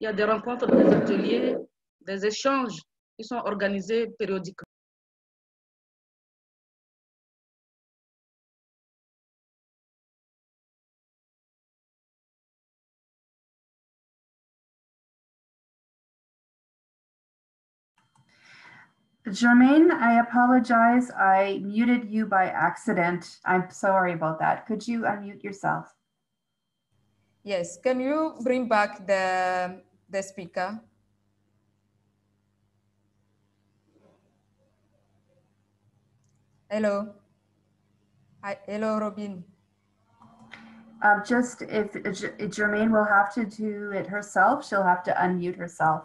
Il y a des rencontres, des ateliers, des échanges qui sont organisés périodiquement. Germaine, I apologize. I muted you by accident. I'm sorry about that. Could you unmute yourself? Yes. Can you bring back the, the speaker? Hello. Hi, hello, Robin. Um, just if Germaine will have to do it herself, she'll have to unmute herself.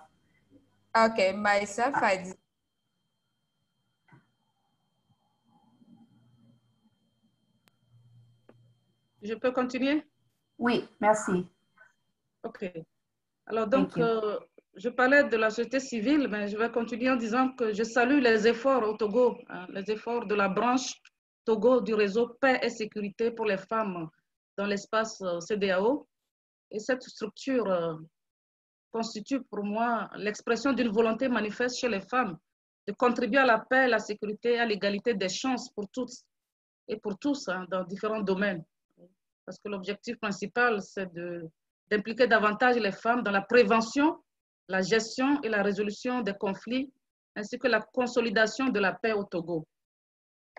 Okay, myself. Uh, I... Je peux continuer? Oui, merci. Ok. Alors donc, euh, je parlais de la société civile, mais je vais continuer en disant que je salue les efforts au Togo, hein, les efforts de la branche Togo du réseau Paix et Sécurité pour les femmes dans l'espace euh, CEDEAO. Et cette structure euh, constitue pour moi l'expression d'une volonté manifeste chez les femmes de contribuer à la paix, la sécurité, à l'égalité des chances pour toutes et pour tous hein, dans différents domaines. Parce que l'objectif principal, c'est de d'impliquer davantage les femmes dans la prévention, la gestion et la résolution des conflits, ainsi que la consolidation de la paix au Togo.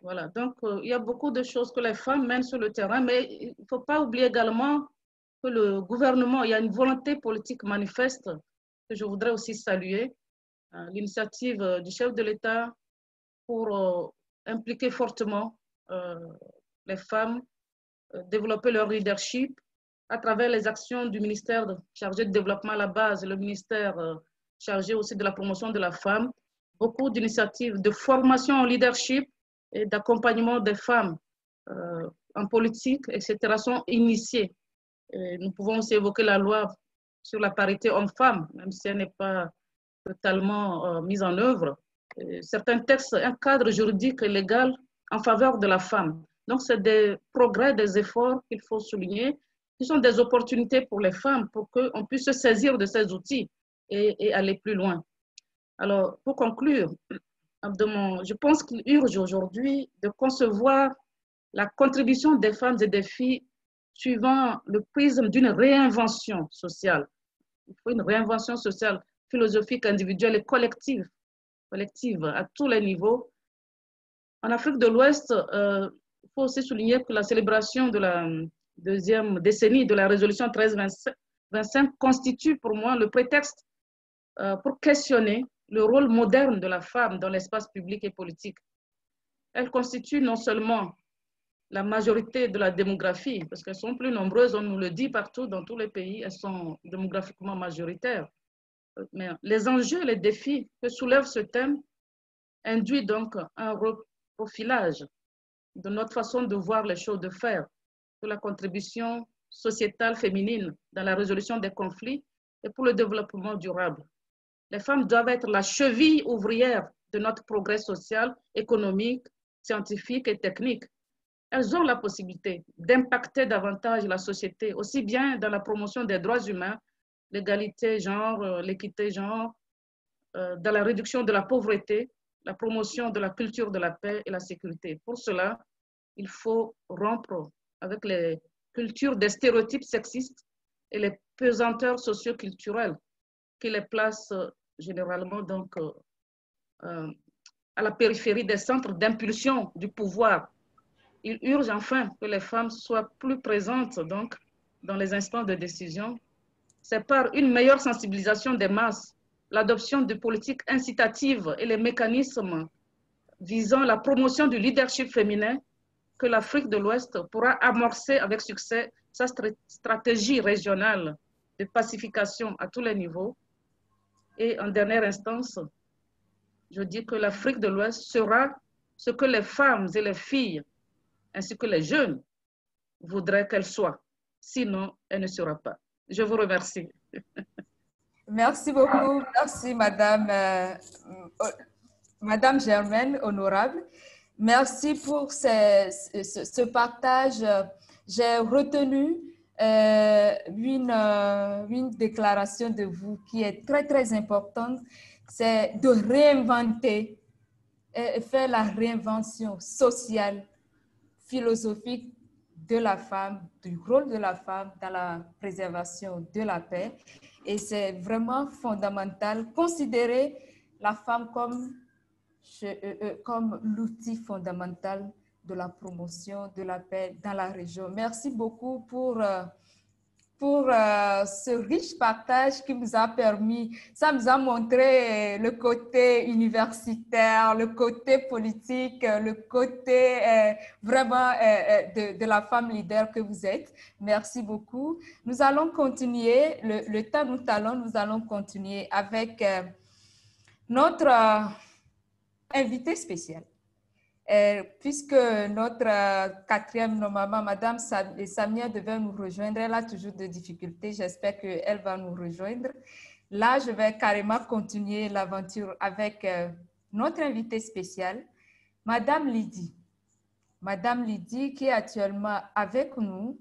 Voilà, donc euh, il y a beaucoup de choses que les femmes mènent sur le terrain, mais il ne faut pas oublier également que le gouvernement, il y a une volonté politique manifeste que je voudrais aussi saluer, hein, l'initiative euh, du chef de l'État pour euh, impliquer fortement euh, les femmes, euh, développer leur leadership à travers les actions du ministère chargé de développement à la base, le ministère euh, chargé aussi de la promotion de la femme, beaucoup d'initiatives de formation en leadership et d'accompagnement des femmes euh, en politique, et cetera sont initiées. Et nous pouvons aussi évoquer la loi sur la parité homme-femme, même si elle n'est pas totalement euh, mise en œuvre. Et certains textes, un cadre juridique et légal en faveur de la femme. Donc, c'est des progrès, des efforts qu'il faut souligner, qui sont des opportunités pour les femmes, pour qu'on puisse se saisir de ces outils et, et aller plus loin. Alors, pour conclure, je pense qu'il urge aujourd'hui de concevoir la contribution des femmes et des filles suivant le prisme d'une réinvention sociale. Il faut une réinvention sociale, philosophique, individuelle et collective, collective à tous les niveaux. En Afrique de l'Ouest, euh, il faut aussi souligner que la célébration de la deuxième décennie de la résolution mille trois cent vingt-cinq constitue pour moi le prétexte euh, pour questionner le rôle moderne de la femme dans l'espace public et politique. Elle constitue non seulement la majorité de la démographie, parce qu'elles sont plus nombreuses, on nous le dit partout, dans tous les pays, elles sont démographiquement majoritaires. Mais les enjeux et les défis que soulève ce thème induisent donc un reprofilage de notre façon de voir les choses, de faire, pour la contribution sociétale féminine dans la résolution des conflits et pour le développement durable. Les femmes doivent être la cheville ouvrière de notre progrès social, économique, scientifique et technique. Elles ont la possibilité d'impacter davantage la société, aussi bien dans la promotion des droits humains, l'égalité genre, l'équité genre, euh, dans la réduction de la pauvreté, la promotion de la culture de la paix et la sécurité. Pour cela, il faut rompre avec les cultures des stéréotypes sexistes et les pesanteurs socioculturelles qui les placent généralement donc, euh, euh, à la périphérie des centres d'impulsion du pouvoir. Il urge enfin que les femmes soient plus présentes donc, dans les instants de décision. C'est par une meilleure sensibilisation des masses, l'adoption de politiques incitatives et les mécanismes visant la promotion du leadership féminin que l'Afrique de l'Ouest pourra amorcer avec succès sa stratégie régionale de pacification à tous les niveaux. Et en dernière instance, je dis que l'Afrique de l'Ouest sera ce que les femmes et les filles ainsi que les jeunes voudraient qu'elle soit. Sinon, elle ne sera pas. Je vous remercie. Merci beaucoup. Merci, Madame, euh, Madame Germaine, honorable. Merci pour ces, ce, ce partage. J'ai retenu euh, une, euh, une déclaration de vous qui est très, très importante. C'est de réinventer, et faire la réinvention sociale, philosophique de la femme, du rôle de la femme dans la préservation de la paix. Et c'est vraiment fondamental, considérer la femme comme, comme l'outil fondamental de la promotion de la paix dans la région. Merci beaucoup pour, pour ce riche partage qui nous a permis, ça nous a montré le côté universitaire, le côté politique, le côté vraiment de, de la femme leader que vous êtes. Merci beaucoup. Nous allons continuer, le, le temps nous allons, nous allons continuer avec notre invitée spéciale. Puisque notre quatrième, normalement, Madame Samia devait nous rejoindre, elle a toujours des difficultés, j'espère qu'elle va nous rejoindre. Là, je vais carrément continuer l'aventure avec notre invitée spéciale, Madame Lydie. Madame Lydie qui est actuellement avec nous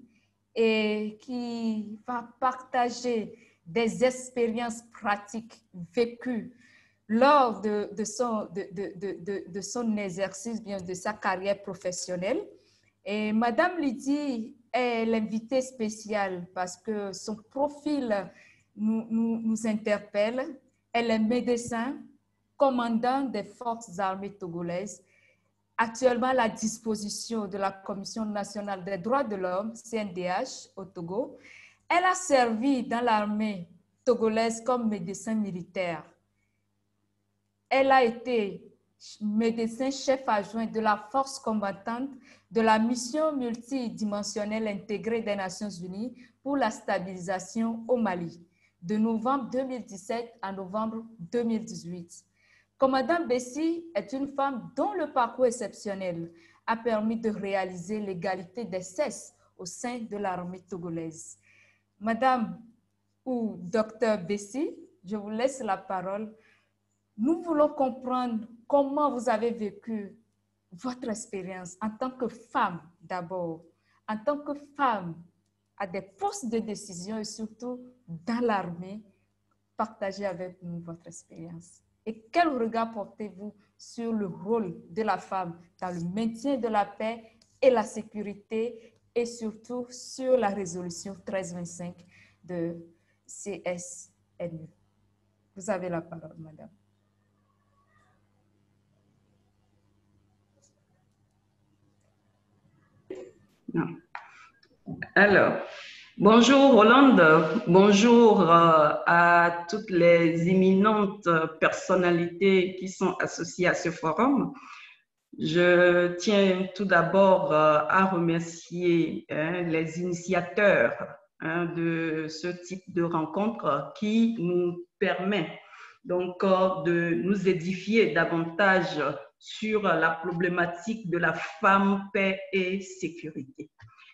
et qui va partager des expériences pratiques vécues lors de, de, son, de, de, de, de son exercice, bien de sa carrière professionnelle. Et Madame Lydie est l'invité spécial parce que son profil nous, nous, nous interpelle. Elle est médecin, commandant des forces armées togolaises, actuellement à la disposition de la Commission nationale des droits de l'homme, C N D H, au Togo. Elle a servi dans l'armée togolaise comme médecin militaire. Elle a été médecin chef adjoint de la force combattante de la mission multidimensionnelle intégrée des Nations Unies pour la stabilisation au Mali, de novembre deux mille dix-sept à novembre deux mille dix-huit. Commandant Bessie est une femme dont le parcours exceptionnel a permis de réaliser l'égalité des sexes au sein de l'armée togolaise. Madame ou Docteur Bessie, je vous laisse la parole. Nous voulons comprendre comment vous avez vécu votre expérience en tant que femme d'abord, en tant que femme à des postes de décision et surtout dans l'armée. Partagez avec nous votre expérience. Et quel regard portez-vous sur le rôle de la femme dans le maintien de la paix et la sécurité et surtout sur la résolution mille trois cent vingt-cinq de C S N U? Vous avez la parole, madame. Non. Alors, bonjour Hollande, bonjour à toutes les éminentes personnalités qui sont associées à ce forum. Je tiens tout d'abord à remercier hein, les initiateurs hein, de ce type de rencontre qui nous permet donc de nous édifier davantage sur la problématique de la femme, paix et sécurité.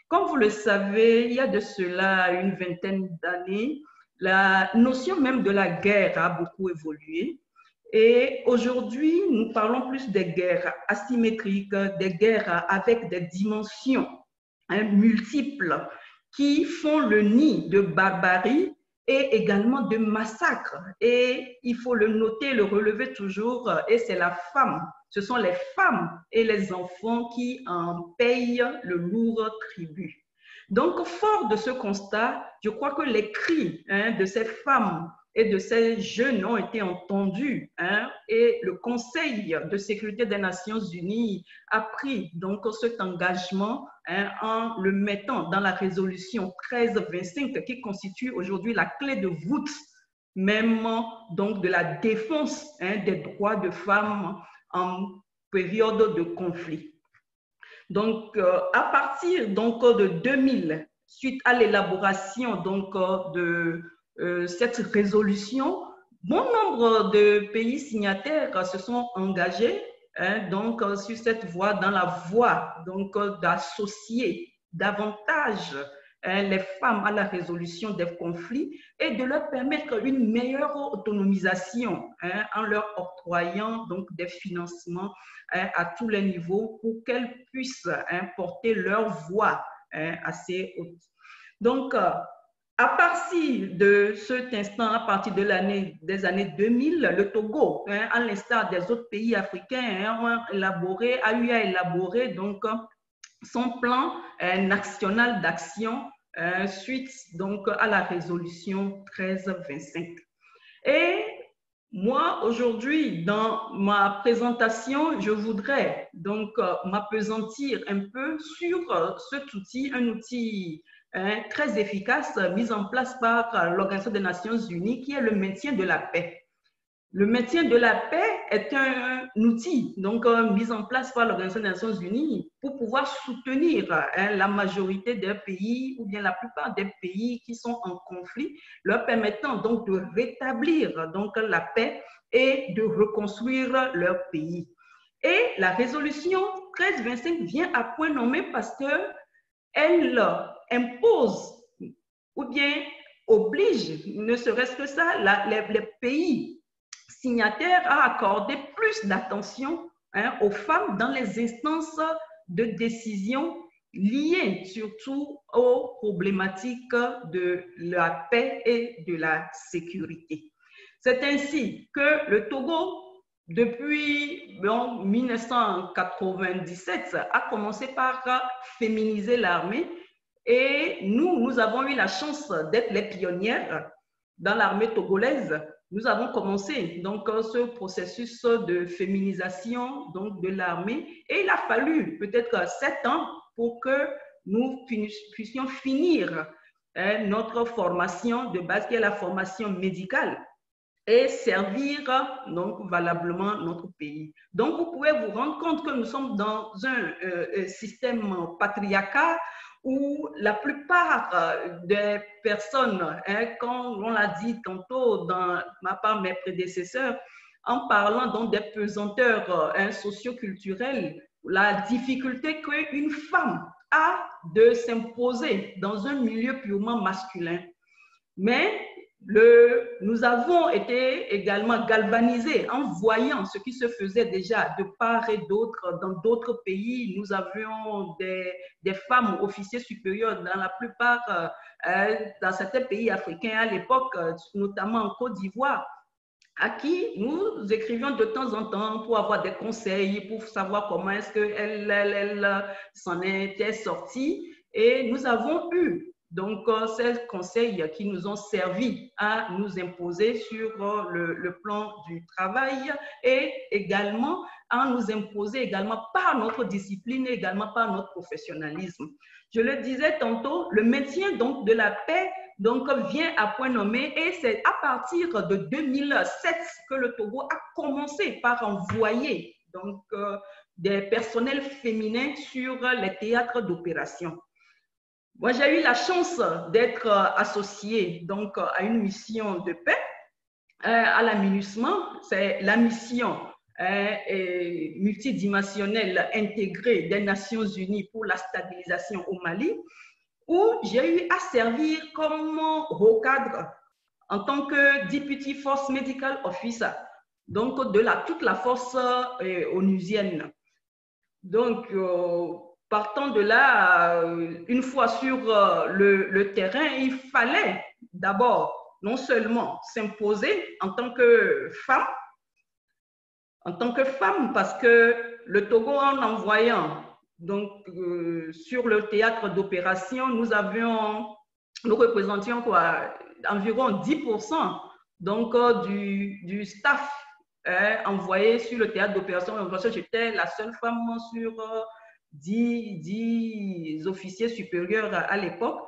Comme vous le savez, il y a de cela une vingtaine d'années, la notion même de la guerre a beaucoup évolué. Et aujourd'hui, nous parlons plus des guerres asymétriques, des guerres avec des dimensions hein, multiples qui font le nid de barbarie et également de massacres. Et il faut le noter, le relever toujours, et c'est la femme. Ce sont les femmes et les enfants qui en payent le lourd tribut. Donc, fort de ce constat, je crois que les cris hein, de ces femmes et de ces jeunes ont été entendus. Hein, et le Conseil de sécurité des Nations Unies a pris donc cet engagement hein, en le mettant dans la résolution mille trois cent vingt-cinq qui constitue aujourd'hui la clé de voûte même donc de la défense hein, des droits de femmes en période de conflit. Donc, euh, à partir donc, de deux mille, suite à l'élaboration donc de euh, cette résolution, bon nombre de pays signataires se sont engagés hein, donc, sur cette voie, dans la voie d'associer davantage hein, les femmes à la résolution des conflits et de leur permettre une meilleure autonomisation hein, en leur octroyant donc des financements hein, à tous les niveaux pour qu'elles puissent hein, porter leur voix hein, assez haute. Donc, euh, à partir de cet instant, à partir de l'année des années deux mille, le Togo, hein, à l'instar des autres pays africains, hein, a élaboré, a eu à élaborer donc son plan euh, national d'action euh, suite donc à la résolution mille trois cent vingt-cinq. Et moi aujourd'hui dans ma présentation, je voudrais donc euh, m'appesantir un peu sur euh, cet outil, un outil euh, très efficace euh, mis en place par euh, l'Organisation des Nations Unies qui est le maintien de la paix. Le maintien de la paix est un outil donc euh, mis en place par l'Organisation des Nations Unies pour pouvoir soutenir hein, la majorité des pays ou bien la plupart des pays qui sont en conflit, leur permettant donc de rétablir donc la paix et de reconstruire leur pays. Et la résolution mille trois cent vingt-cinq vient à point nommé parce que elle impose ou bien oblige, ne serait-ce que ça, la, les, les pays signataire a accordé plus d'attention hein, aux femmes dans les instances de décision liées surtout aux problématiques de la paix et de la sécurité. C'est ainsi que le Togo, depuis bon, mille neuf cent quatre-vingt-dix-sept, a commencé par féminiser l'armée Et nous, nous avons eu la chance d'être les pionnières dans l'armée togolaise. Nous avons commencé donc ce processus de féminisation donc, de l'armée, et il a fallu peut-être sept ans pour que nous puissions finir hein, notre formation de base, qui est la formation médicale, et servir donc valablement notre pays. Donc vous pouvez vous rendre compte que nous sommes dans un euh, système patriarcal où la plupart des personnes, hein, comme on l'a dit tantôt dans ma part mes prédécesseurs, en parlant donc des pesanteurs hein, socioculturels, la difficulté qu'une femme a de s'imposer dans un milieu purement masculin. Mais Le, nous avons été également galvanisés en voyant ce qui se faisait déjà de part et d'autre dans d'autres pays. Nous avions des, des femmes officiers supérieurs dans la plupart, euh, dans certains pays africains à l'époque, notamment en Côte d'Ivoire, à qui nous écrivions de temps en temps pour avoir des conseils, pour savoir comment est-ce qu'elle elle, elle, s'en était sortie. Et nous avons eu donc, ces conseils qui nous ont servi à nous imposer sur le, le plan du travail, et également à nous imposer également par notre discipline et également par notre professionnalisme. Je le disais tantôt, le maintien donc de la paix donc, vient à point nommé, et c'est à partir de deux mille sept que le Togo a commencé par envoyer donc, euh, des personnels féminins sur les théâtres d'opération. Moi, j'ai eu la chance d'être associée donc, à une mission de paix, euh, à la MINUSMA. C'est la mission euh, et multidimensionnelle intégrée des Nations Unies pour la stabilisation au Mali, où j'ai eu à servir comme haut cadre en tant que Deputy Force Medical Officer, donc de la, toute la force euh, onusienne. Donc, euh, partant de là, une fois sur le, le terrain, il fallait d'abord non seulement s'imposer en tant que femme, en tant que femme, parce que le Togo, en envoyant donc, euh, sur le théâtre d'opération, nous avions, nous représentions quoi, environ dix pour cent donc, euh, du, du staff euh, envoyé sur le théâtre d'opération. J'étais la seule femme sur Euh, Dix, dix officiers supérieurs à, à l'époque.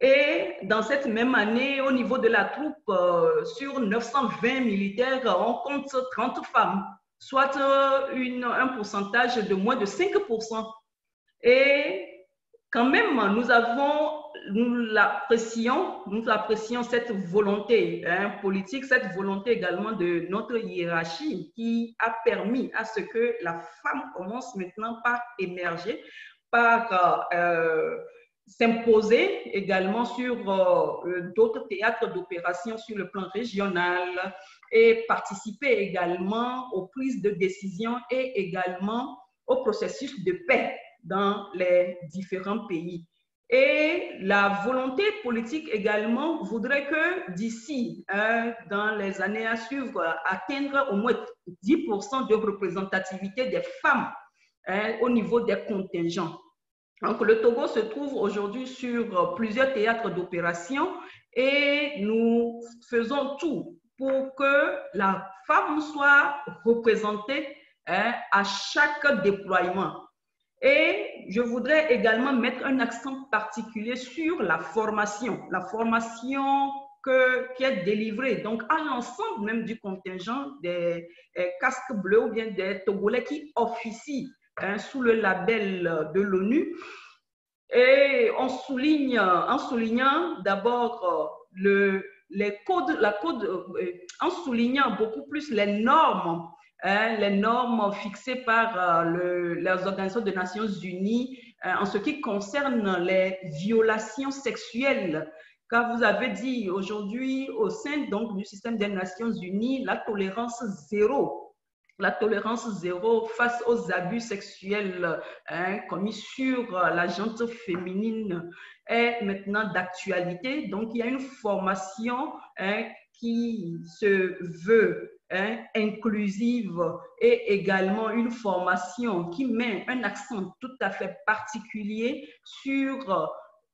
Et dans cette même année, au niveau de la troupe, euh, sur neuf cent vingt militaires, on compte trente femmes, soit euh, une, un pourcentage de moins de cinq pour cent. Et quand même, nous avons, nous l'apprécions, nous apprécions cette volonté hein, politique, cette volonté également de notre hiérarchie qui a permis à ce que la femme commence maintenant par émerger, par euh, s'imposer également sur euh, d'autres théâtres d'opération sur le plan régional, et participer également aux prises de décision et également au processus de paix dans les différents pays. Et la volonté politique également voudrait que d'ici, hein, dans les années à suivre, atteindre au moins dix pour cent de représentativité des femmes hein, au niveau des contingents. Donc le Togo se trouve aujourd'hui sur plusieurs théâtres d'opération, et nous faisons tout pour que la femme soit représentée hein, à chaque déploiement. Et je voudrais également mettre un accent particulier sur la formation, la formation que, qui est délivrée donc à l'ensemble même du contingent des eh, casques bleus ou bien des Togolais qui officient hein, sous le label de l'ONU. Et on souligne, en soulignant d'abord le, les codes, la code, en soulignant beaucoup plus les normes Hein, les normes fixées par euh, le, les organisations des Nations Unies euh, en ce qui concerne les violations sexuelles. Car vous avez dit aujourd'hui au sein donc, du système des Nations Unies, la tolérance zéro, la tolérance zéro face aux abus sexuels hein, commis sur euh, la gente féminine est maintenant d'actualité. Donc il y a une formation hein, qui se veut Hein, inclusive, et également une formation qui met un accent tout à fait particulier sur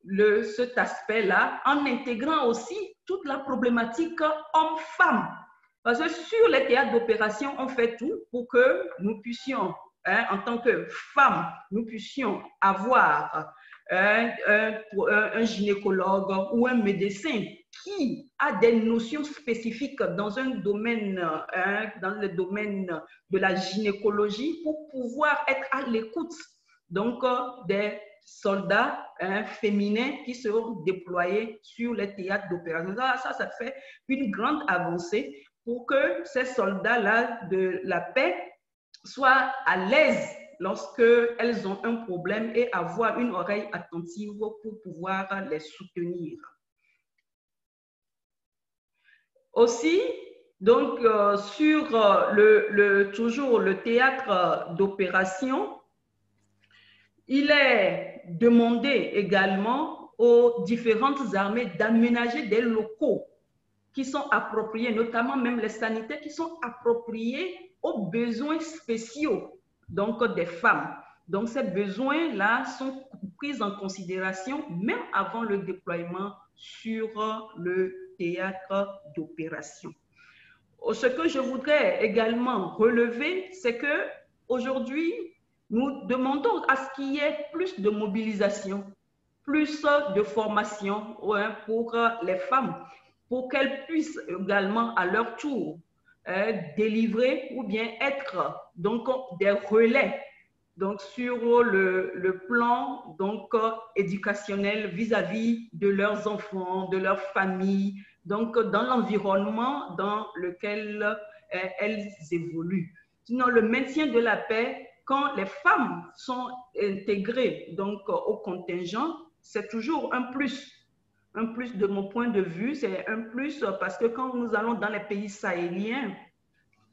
le, cet aspect-là en intégrant aussi toute la problématique homme-femme. Parce que sur les théâtres d'opération, on fait tout pour que nous puissions, hein, en tant que femmes, nous puissions avoir un, un, un gynécologue ou un médecin qui a des notions spécifiques dans un domaine, hein, dans le domaine de la gynécologie, pour pouvoir être à l'écoute donc des soldats, hein, féminins qui seront déployés sur les théâtres d'opération. Ça, ça fait une grande avancée pour que ces soldats-là de la paix soient à l'aise lorsqu'elles ont un problème et avoir une oreille attentive pour pouvoir les soutenir. Aussi, donc, euh, sur euh, le, le, toujours le théâtre d'opération, il est demandé également aux différentes armées d'aménager des locaux qui sont appropriés, notamment même les sanitaires, qui sont appropriés aux besoins spéciaux donc des femmes. Donc ces besoins-là sont pris en considération même avant le déploiement sur le théâtre d'opération. Ce que je voudrais également relever, c'est que aujourd'hui nous demandons à ce qu'il y ait plus de mobilisation, plus de formation pour les femmes, pour qu'elles puissent également à leur tour euh, délivrer ou bien être donc des relais donc sur le, le plan donc éducationnel vis-à-vis de leurs enfants, de leur famille, donc dans l'environnement dans lequel euh, elles évoluent. Sinon, le maintien de la paix, quand les femmes sont intégrées donc au contingent, c'est toujours un plus. Un plus de mon point de vue, c'est un plus parce que quand nous allons dans les pays sahéliens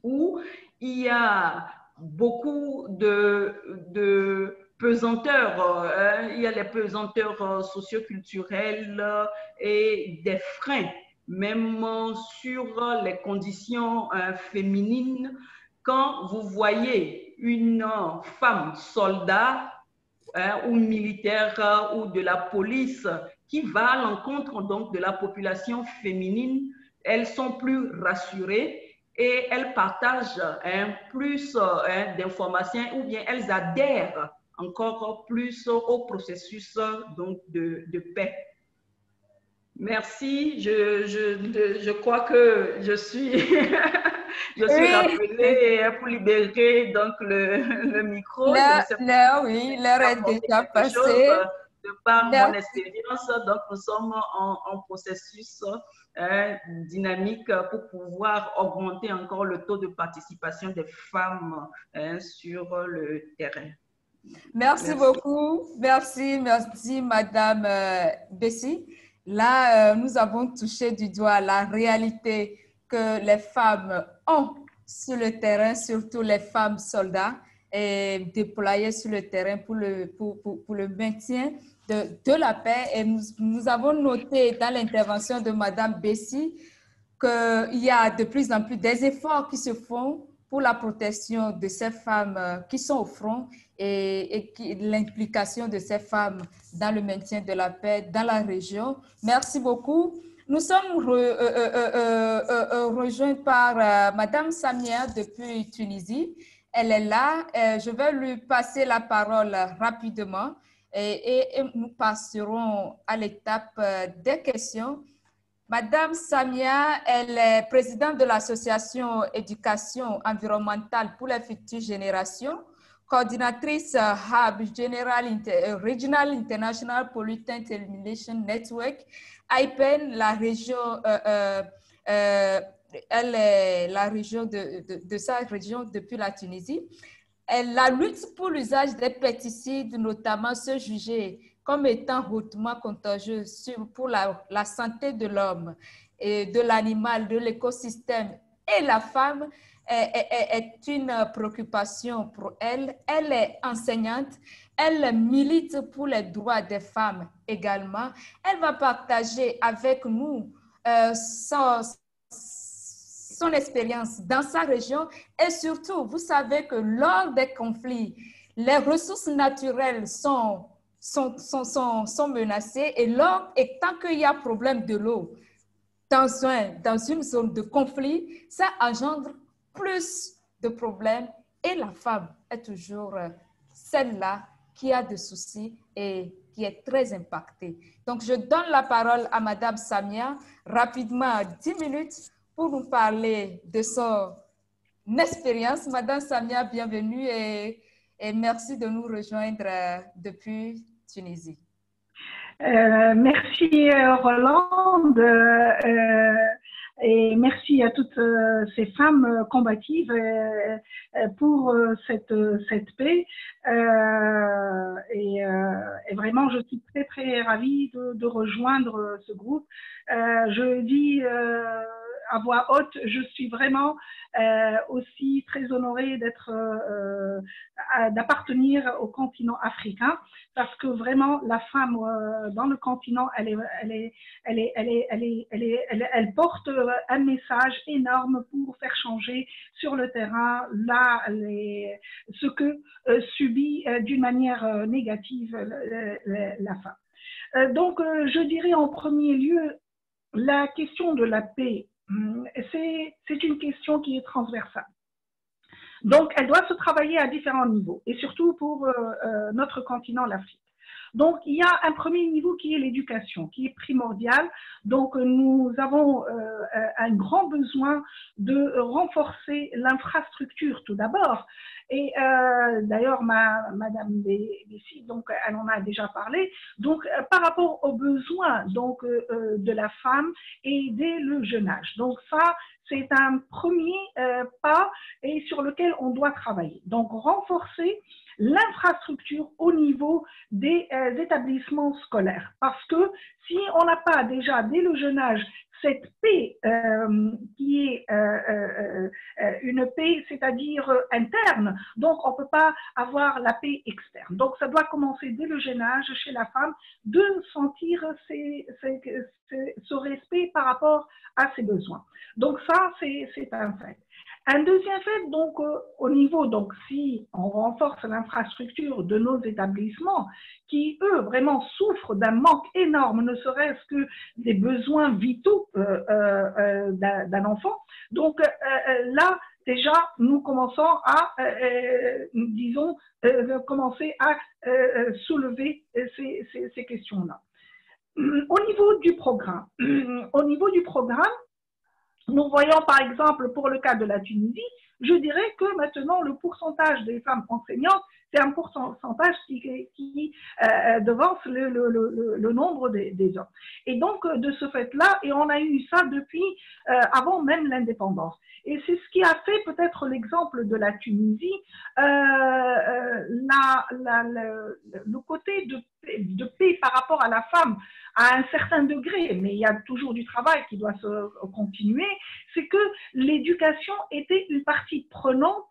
où il y a beaucoup de, de pesanteurs, hein, il y a les pesanteurs socioculturels et des freins, même sur les conditions hein, féminines, quand vous voyez une femme soldat hein, ou militaire ou de la police qui va à l'encontre donc de la population féminine, elles sont plus rassurées et elles partagent hein, plus hein, d'informations ou bien elles adhèrent encore plus au processus donc de, de paix. Merci, je, je, je crois que je suis, je suis rappelée pour libérer donc le, le micro. Là, là oui, l'heure est déjà passée. De par mon expérience, donc nous sommes en, en processus euh, dynamique pour pouvoir augmenter encore le taux de participation des femmes euh, sur le terrain. Merci, merci beaucoup. Merci, merci Madame euh, Bessie. Là, euh, nous avons touché du doigt la réalité que les femmes ont sur le terrain, surtout les femmes soldats, et déployées sur le terrain pour le, pour, pour, pour le maintien de, de la paix. Et nous, nous avons noté dans l'intervention de Madame Bessie qu'il y a de plus en plus des efforts qui se font pour la protection de ces femmes qui sont au front et, et l'implication de ces femmes dans le maintien de la paix dans la région. Merci beaucoup. Nous sommes re, euh, euh, euh, euh, rejoints par euh, Madame Samia depuis Tunisie. Elle est là. Je vais lui passer la parole rapidement et, et, et nous passerons à l'étape des questions. Madame Samia, elle est présidente de l'association Éducation environnementale pour les futures générations, coordinatrice Hub General Inter, Regional International Pollutant Elimination Network, I P E N, la région... Euh, euh, euh, Elle est la région de, de, de sa région depuis la Tunisie. Elle, la lutte pour l'usage des pesticides, notamment, se jugeait comme étant hautement contagieux pour la, la santé de l'homme, et de l'animal, de l'écosystème et la femme est, est, est une préoccupation pour elle. Elle est enseignante, elle milite pour les droits des femmes également. Elle va partager avec nous euh, son, son expérience dans sa région et surtout, vous savez que lors des conflits, les ressources naturelles sont sont, sont, sont, sont menacées. Et, lors, et tant qu'il y a problème de l'eau dans, un, dans une zone de conflit, ça engendre plus de problèmes. Et la femme est toujours celle-là qui a des soucis et qui est très impactée. Donc, je donne la parole à Madame Samia, rapidement, dix minutes, pour nous parler de son expérience. Madame Samia, bienvenue et, et merci de nous rejoindre depuis Tunisie. Euh, merci, Rolande. Euh... Et merci à toutes ces femmes combatives pour cette, cette paix. Et, et vraiment, je suis très, très ravie de, de rejoindre ce groupe. Je dis à voix haute, je suis vraiment aussi très honorée d'être, d'appartenir au continent africain, parce que vraiment, la femme dans le continent, elle est, elle est, elle est, elle est, elle est, elle est, elle, elle porte un message énorme pour faire changer sur le terrain là, les, ce que euh, subit euh, d'une manière euh, négative euh, la, la femme. Euh, donc, euh, je dirais en premier lieu, la question de la paix, c'est une question qui est transversale. Donc, elle doit se travailler à différents niveaux, et surtout pour euh, euh, notre continent, l'Afrique. Donc, il y a un premier niveau qui est l'éducation, qui est primordial. Donc, nous avons euh, un grand besoin de renforcer l'infrastructure tout d'abord. Et euh, d'ailleurs, ma, Madame Bessie, donc, elle en a déjà parlé. Donc, euh, par rapport aux besoins donc, euh, de la femme et dès le jeune âge. Donc, ça, c'est un premier euh, pas et sur lequel on doit travailler. Donc, renforcer l'infrastructure au niveau des euh, établissements scolaires. Parce que si on n'a pas déjà, dès le jeune âge, cette paix euh, qui est euh, euh, une paix, c'est-à-dire interne, donc on ne peut pas avoir la paix externe. Donc, ça doit commencer dès le jeune âge chez la femme de sentir ses, ses, ses, ce respect par rapport à ses besoins. Donc, ça, c'est un fait. Un deuxième fait, donc, euh, au niveau, donc, si on renforce l'infrastructure de nos établissements qui, eux, vraiment souffrent d'un manque énorme, ne serait-ce que des besoins vitaux euh, euh, d'un enfant, donc, euh, là, déjà, nous commençons à, euh, disons, euh, commencer à euh, soulever ces, ces, ces questions-là. Au niveau du programme, au niveau du programme, nous voyons par exemple pour le cas de la Tunisie, je dirais que maintenant le pourcentage des femmes enseignantes, c'est un pourcentage qui, qui euh, devance le, le, le, le nombre des, des hommes. Et donc de ce fait-là, et on a eu ça depuis euh, avant même l'indépendance. Et c'est ce qui a fait peut-être l'exemple de la Tunisie, euh, la, la, la, le côté de, de paix par rapport à la femme à un certain degré, mais il y a toujours du travail qui doit se continuer, c'est que l'éducation était une partie prenante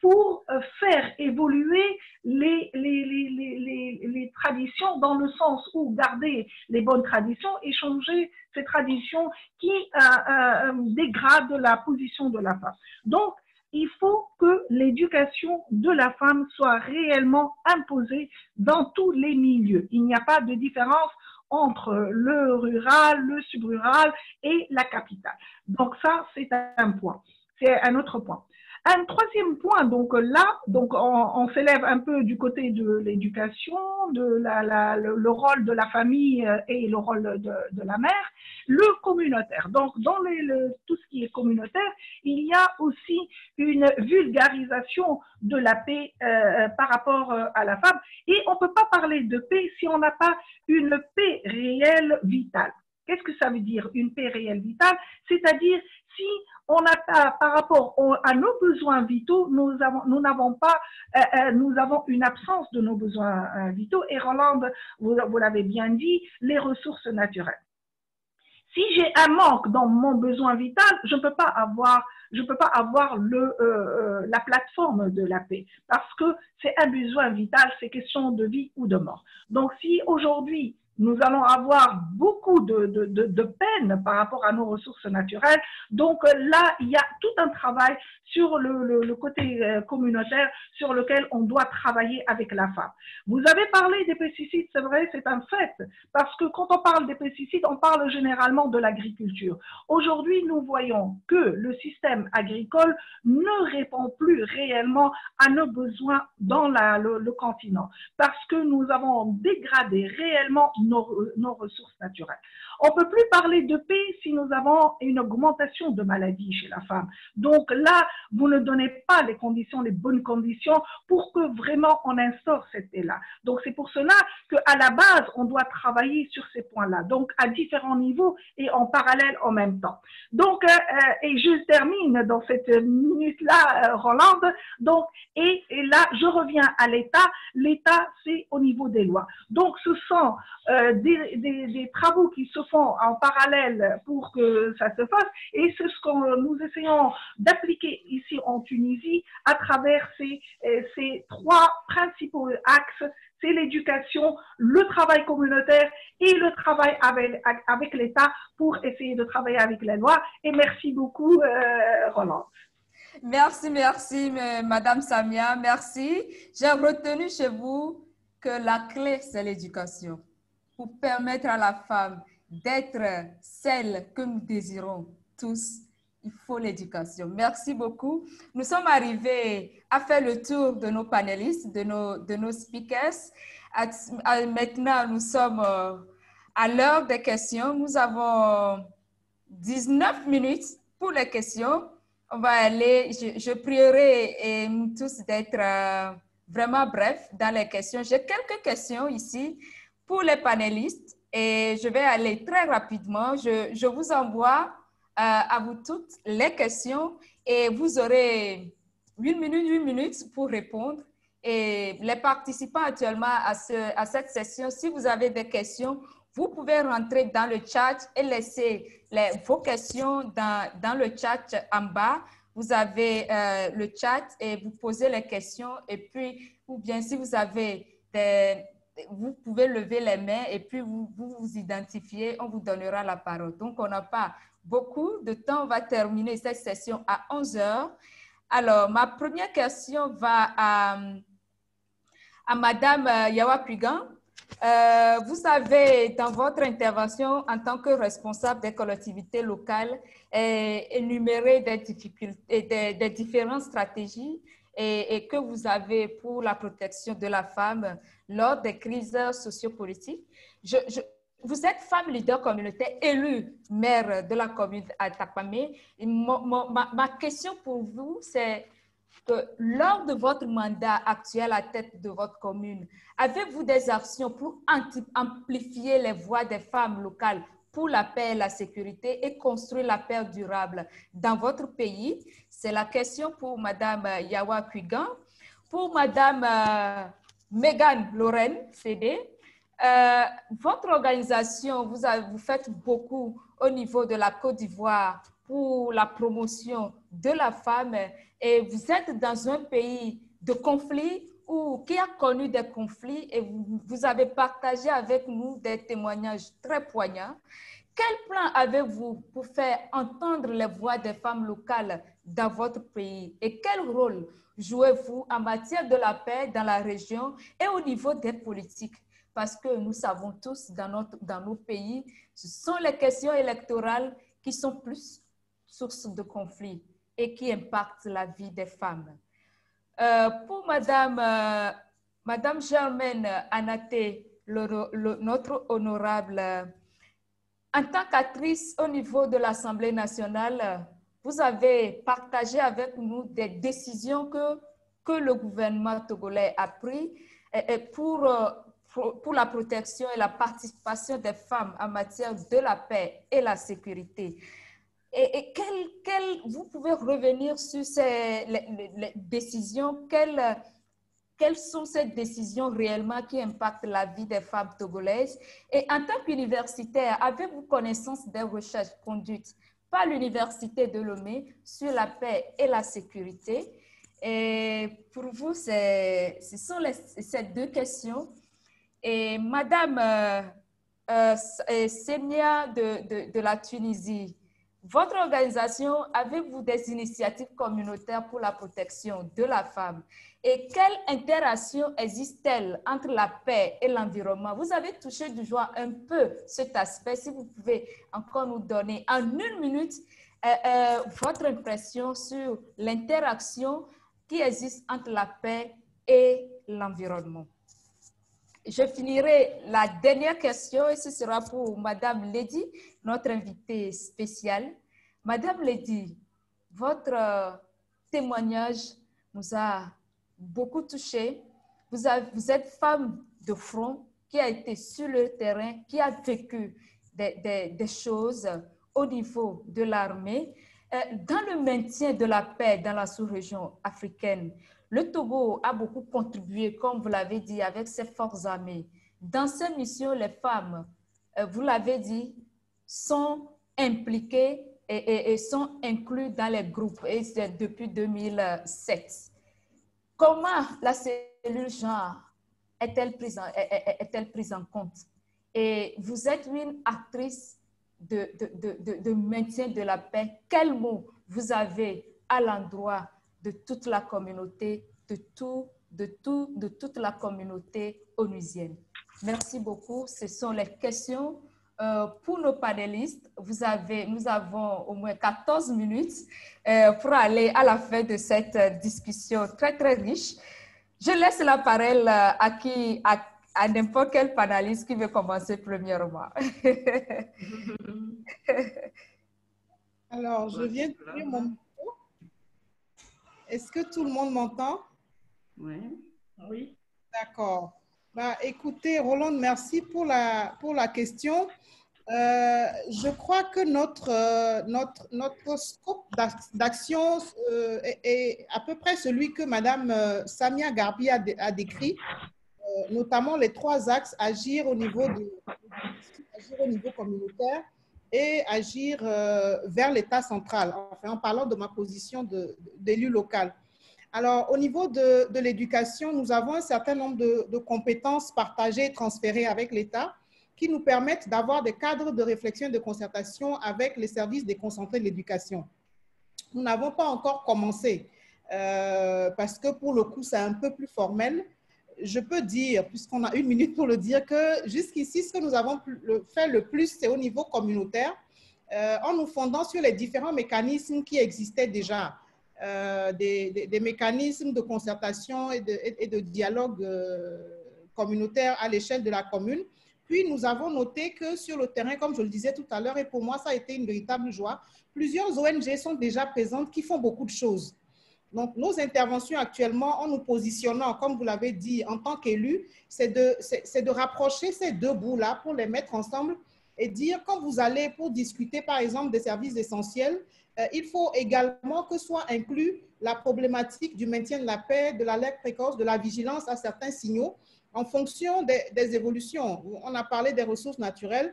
pour faire évoluer les, les, les, les, les, les traditions dans le sens où garder les bonnes traditions et changer ces traditions qui euh, euh, dégradent la position de la femme. Donc, il faut que l'éducation de la femme soit réellement imposée dans tous les milieux. Il n'y a pas de différence entre le rural, le subrural et la capitale. Donc ça, c'est un point. C'est un autre point. Un troisième point, donc là, donc on, on s'élève un peu du côté de l'éducation, de la, la, le, le rôle de la famille et le rôle de, de la mère, le communautaire. Donc dans les, le, tout ce qui est communautaire, il y a aussi une vulgarisation de la paix euh, par rapport à la femme. Et on ne peut pas parler de paix si on n'a pas une paix réelle vitale. Qu'est-ce que ça veut dire une paix réelle vitale? C'est-à-dire si on n'a pas, par rapport au, à nos besoins vitaux, nous avons, nous n'avons pas, euh, nous avons une absence de nos besoins euh, vitaux. Et Roland, vous, vous l'avez bien dit, les ressources naturelles. Si j'ai un manque dans mon besoin vital, je ne peux pas avoir, je peux pas avoir le, euh, la plateforme de la paix parce que c'est un besoin vital, c'est question de vie ou de mort. Donc si aujourd'hui nous allons avoir beaucoup de, de, de, de peine par rapport à nos ressources naturelles. Donc là, il y a tout un travail sur le, le, le côté communautaire sur lequel on doit travailler avec la femme. Vous avez parlé des pesticides, c'est vrai, c'est un fait, parce que quand on parle des pesticides, on parle généralement de l'agriculture. Aujourd'hui, nous voyons que le système agricole ne répond plus réellement à nos besoins dans la, le, le continent, parce que nous avons dégradé réellement nos, nos ressources naturelles. On ne peut plus parler de paix si nous avons une augmentation de maladies chez la femme. Donc là, vous ne donnez pas les conditions, les bonnes conditions pour que vraiment on instaure cette paix-là. Donc c'est pour cela qu'à la base, on doit travailler sur ces points-là, donc à différents niveaux et en parallèle en même temps. Donc, euh, et je termine dans cette minute-là, euh, Rolande, donc, et, et là, je reviens à l'État. L'État, c'est au niveau des lois. Donc ce sont euh, des, des, des travaux qui se font en parallèle pour que ça se fasse, et c'est ce que nous essayons d'appliquer ici en Tunisie à travers ces, ces trois principaux axes, c'est l'éducation, le travail communautaire et le travail avec, avec l'État pour essayer de travailler avec la loi. Et merci beaucoup, euh, Roland. Merci, merci, Madame Samia, merci. J'ai retenu chez vous que la clé, c'est l'éducation pour permettre à la femme d'être celle que nous désirons tous. Il faut l'éducation. Merci beaucoup. Nous sommes arrivés à faire le tour de nos panélistes, de nos, de nos speakers. À, à, maintenant, nous sommes à l'heure des questions. Nous avons dix-neuf minutes pour les questions. On va aller, je, je prierai et nous tous d'être euh, vraiment brefs dans les questions. J'ai quelques questions ici pour les panélistes et je vais aller très rapidement. Je, je vous envoie Euh, à vous toutes les questions et vous aurez une minute, une minute pour répondre. Et les participants actuellement à, ce, à cette session, si vous avez des questions, vous pouvez rentrer dans le chat et laisser les, vos questions dans, dans le chat en bas. Vous avez euh, le chat et vous posez les questions et puis, ou bien si vous avez des... vous pouvez lever les mains et puis vous, vous vous identifiez, on vous donnera la parole. Donc, on n'a pas beaucoup de temps. On va terminer cette session à onze heures. Alors, ma première question va à, à Madame Yawa Kouigan. Euh, vous avez, dans votre intervention en tant que responsable des collectivités locales, énuméré des difficultés, des, des différentes stratégies Et, et que vous avez pour la protection de la femme lors des crises sociopolitiques. Je, je, vous êtes femme leader communautaire, élue maire de la commune Atakpamé. Ma, ma, ma question pour vous, c'est que lors de votre mandat actuel à tête de votre commune, avez-vous des actions pour amplifier les voix des femmes locales pour la paix et la sécurité et construire la paix durable dans votre pays? C'est la question pour Madame Yawa Kouigan. Pour Madame euh, Mégane Lorraine, C D, euh, votre organisation, vous, avez, vous faites beaucoup au niveau de la Côte d'Ivoire pour la promotion de la femme et vous êtes dans un pays de conflit ou qui a connu des conflits et vous, vous avez partagé avec nous des témoignages très poignants. Quel plan avez-vous pour faire entendre les voix des femmes locales dans votre pays et quel rôle jouez-vous en matière de la paix dans la région et au niveau des politiques? Parce que nous savons tous dans, notre, dans nos pays, ce sont les questions électorales qui sont plus source de conflits et qui impactent la vie des femmes. Euh, pour Madame, euh, Madame Germaine Anaté, le, le, notre honorable, euh, en tant qu'actrice au niveau de l'Assemblée nationale, vous avez partagé avec nous des décisions que, que le gouvernement togolais a prises pour, pour, pour la protection et la participation des femmes en matière de la paix et la sécurité. Et, et quel, quel, vous pouvez revenir sur ces les, les décisions, quelles, quelles sont ces décisions réellement qui impactent la vie des femmes togolaises? Et en tant qu'universitaire, avez-vous connaissance des recherches conduites par l'Université de Lomé sur la paix et la sécurité? Et pour vous, ce sont les, ces deux questions. Et Madame euh, euh, Samia de, de, de la Tunisie. Votre organisation, avez-vous des initiatives communautaires pour la protection de la femme? Et quelle interaction existe-t-elle entre la paix et l'environnement? Vous avez touché du doigt un peu cet aspect. Si vous pouvez encore nous donner en une minute euh, euh, votre impression sur l'interaction qui existe entre la paix et l'environnement. Je finirai la dernière question et ce sera pour Madame Lady, notre invitée spéciale. Madame Lady, votre témoignage nous a beaucoup touchés. Vous, avez, vous êtes femme de front qui a été sur le terrain, qui a vécu des, des, des choses au niveau de l'armée. Dans le maintien de la paix dans la sous-région africaine, le Togo a beaucoup contribué, comme vous l'avez dit, avec ses forces armées. Dans ces missions, les femmes, vous l'avez dit, sont impliquées et, et, et sont incluses dans les groupes et depuis deux mille sept. Comment la cellule genre est-elle prise, est-elle prise en compte? Et vous êtes une actrice de, de, de, de maintien de la paix. Quel mot vous avez à l'endroit de toute la communauté, de, tout, de, tout, de toute la communauté onusienne? Merci beaucoup. Ce sont les questions euh, pour nos panélistes. Vous avez, nous avons au moins quatorze minutes euh, pour aller à la fin de cette discussion très, très riche. Je laisse la parole à qui, à, à n'importe quel panéliste qui veut commencer premièrement. Alors, je viens de lire mon micro. Est-ce que tout le monde m'entend? Oui. Oui. D'accord. Bah, écoutez, Roland, merci pour la, pour la question. Euh, je crois que notre, euh, notre, notre scope d'action euh, est, est à peu près celui que Madame euh, Samia Gharbi a, dé, a décrit, euh, notamment les trois axes, agir au niveau, de, agir au niveau communautaire, et agir euh, vers l'État central, enfin, en parlant de ma position d'élu local. Alors, au niveau de, de l'éducation, nous avons un certain nombre de, de compétences partagées et transférées avec l'État qui nous permettent d'avoir des cadres de réflexion et de concertation avec les services déconcentrés de l'éducation. Nous n'avons pas encore commencé euh, parce que pour le coup, c'est un peu plus formel. Je peux dire, puisqu'on a une minute pour le dire, que jusqu'ici, ce que nous avons fait le plus, c'est au niveau communautaire, euh, en nous fondant sur les différents mécanismes qui existaient déjà, euh, des, des, des mécanismes de concertation et de, et de dialogue euh, communautaire à l'échelle de la commune. Puis, nous avons noté que sur le terrain, comme je le disais tout à l'heure, et pour moi, ça a été une véritable joie, plusieurs O N G sont déjà présentes qui font beaucoup de choses. Donc, nos interventions actuellement, en nous positionnant, comme vous l'avez dit, en tant qu'élus, c'est de, c'est de rapprocher ces deux bouts-là pour les mettre ensemble et dire, quand vous allez pour discuter, par exemple, des services essentiels, euh, il faut également que soit inclus la problématique du maintien de la paix, de l'alerte précoce, de la vigilance à certains signaux en fonction des, des évolutions. On a parlé des ressources naturelles.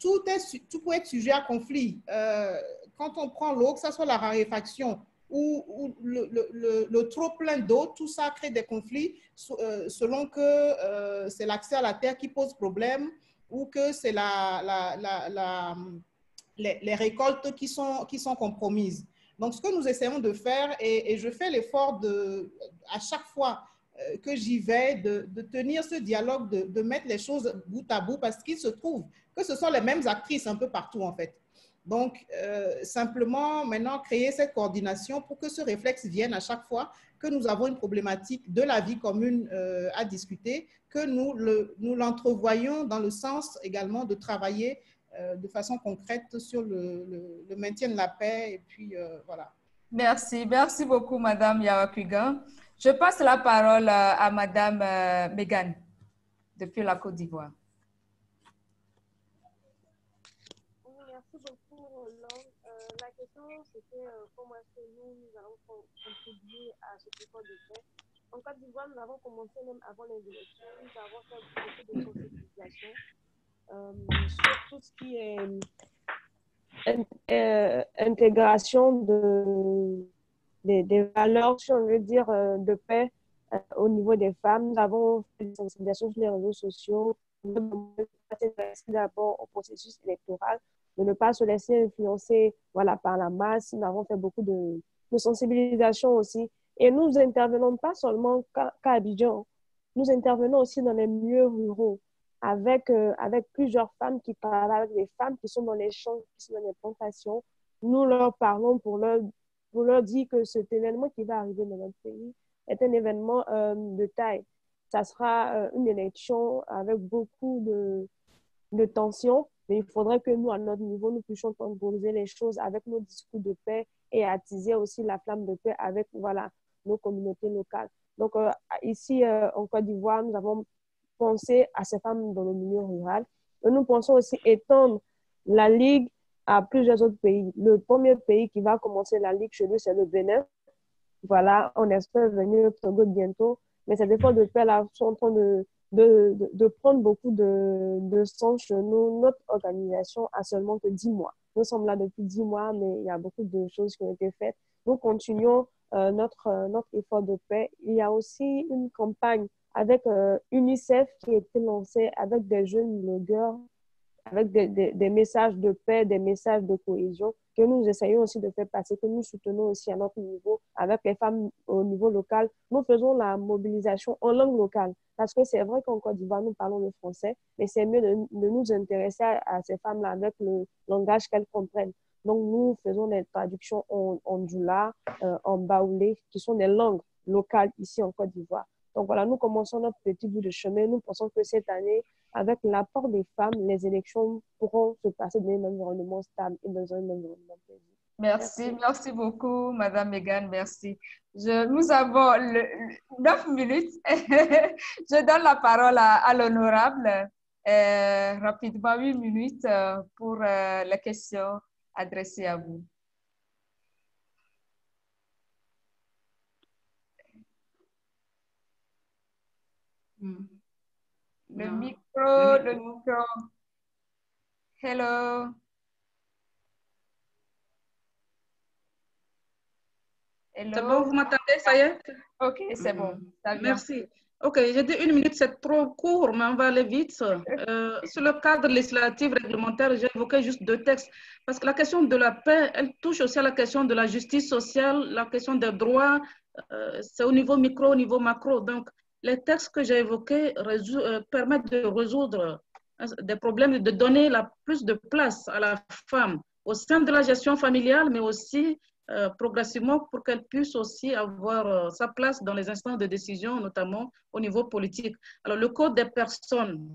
Tout, est, tout peut être sujet à conflit. Euh, quand on prend l'eau, que ce soit la raréfaction, ou, ou le, le, le, le trop plein d'eau, tout ça crée des conflits euh, selon que euh, c'est l'accès à la terre qui pose problème ou que c'est la, la, la, la, les, les récoltes qui sont, qui sont compromises. Donc, ce que nous essayons de faire, et, et je fais l'effort à chaque fois que j'y vais, de, de tenir ce dialogue, de, de mettre les choses bout à bout parce qu'il se trouve que ce sont les mêmes actrices un peu partout en fait. Donc, euh, simplement, maintenant, créer cette coordination pour que ce réflexe vienne à chaque fois que nous avons une problématique de la vie commune euh, à discuter, que nous le, nous l'entrevoyons dans le sens également de travailler euh, de façon concrète sur le, le, le maintien de la paix. Et puis, euh, voilà. Merci. Merci beaucoup, Madame Yawa Kouigan. Je passe la parole à Madame euh, Mégane, depuis la Côte d'Ivoire. C'était euh, comment est-ce que nous, nous allons contribuer à ce effort de paix. En Côte d'Ivoire, nous avons commencé même avant les élections, nous avons fait beaucoup de sensibilisation euh, sur tout ce qui est in, euh, intégration de, de, des valeurs, si on veut dire, de paix euh, au niveau des femmes. Nous avons fait des sensibilisations sur les réseaux sociaux, s'intéresser d'abord au processus électoral, de ne pas se laisser influencer voilà, par la masse. Nous avons fait beaucoup de, de sensibilisation aussi. Et nous intervenons pas seulement qu'à Abidjan, nous intervenons aussi dans les milieux ruraux avec, euh, avec plusieurs femmes qui parlent, avec des femmes qui sont dans les champs, qui sont dans les plantations. Nous leur parlons pour leur, pour leur dire que cet événement qui va arriver dans notre pays est un événement euh, de taille. Ça sera euh, une élection avec beaucoup de, de tensions, mais il faudrait que nous, à notre niveau, nous puissions temporiser les choses avec nos discours de paix et attiser aussi la flamme de paix avec voilà, nos communautés locales. Donc euh, ici, euh, en Côte d'Ivoire, nous avons pensé à ces femmes dans le milieu rural. Et nous pensons aussi étendre la Ligue à plusieurs autres pays. Le premier pays qui va commencer la Ligue chez nous, c'est le Bénin. Voilà, on espère venir au Togo bientôt. Mais ces efforts de paix-là sont en train de, de, de, de prendre beaucoup de, de sens chez nous. Notre organisation a seulement que dix mois. Nous sommes là depuis dix mois, mais il y a beaucoup de choses qui ont été faites. Nous continuons euh, notre, euh, notre effort de paix. Il y a aussi une campagne avec euh, UNICEF qui a été lancée avec des jeunes blogueurs, avec des, des, des messages de paix, des messages de cohésion que nous essayons aussi de faire passer, que nous soutenons aussi à notre niveau, avec les femmes au niveau local. Nous faisons la mobilisation en langue locale, parce que c'est vrai qu'en Côte d'Ivoire, nous parlons le français, mais c'est mieux de, de nous intéresser à, à ces femmes-là avec le langage qu'elles comprennent. Donc, nous faisons des traductions en, en djoula, euh, en baoulé, qui sont des langues locales ici en Côte d'Ivoire. Donc voilà, nous commençons notre petit bout de chemin. Nous pensons que cette année, avec l'apport des femmes, les élections pourront se passer dans un environnement stable et dans un environnement paisible. Merci, merci, merci beaucoup, Madame Mégane, merci. Je, nous avons neuf minutes. Je donne la parole à, à l'honorable. Euh, rapidement, huit minutes pour euh, la question adressée à vous. Hmm. Le non. micro, le micro. Hello. Hello. C'est bon, vous m'entendez, ça y est? Ok, c'est bon. Ça Merci. Ok, j'ai dit une minute, c'est trop court, mais on va aller vite. Euh, sur le cadre législatif réglementaire, j'ai évoqué juste deux textes, parce que la question de la paix, elle touche aussi à la question de la justice sociale, la question des droits, euh, c'est au niveau micro, au niveau macro, donc les textes que j'ai évoqués résou- euh, permettent de résoudre des problèmes, de donner la plus de place à la femme au sein de la gestion familiale, mais aussi euh, progressivement pour qu'elle puisse aussi avoir euh, sa place dans les instances de décision, notamment au niveau politique. Alors, le code des personnes,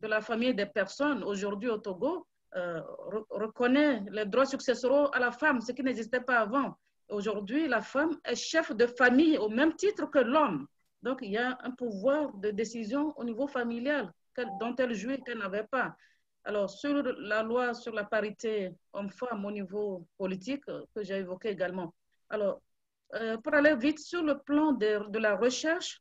de la famille des personnes, aujourd'hui au Togo, euh, re- reconnaît les droits successoraux à la femme, ce qui n'existait pas avant. Aujourd'hui, la femme est chef de famille au même titre que l'homme. Donc, il y a un pouvoir de décision au niveau familial dont elle jouit, qu'elle n'avait pas. Alors, sur la loi sur la parité homme-femme au niveau politique, que j'ai évoqué également. Alors, euh, pour aller vite, sur le plan de, de la recherche,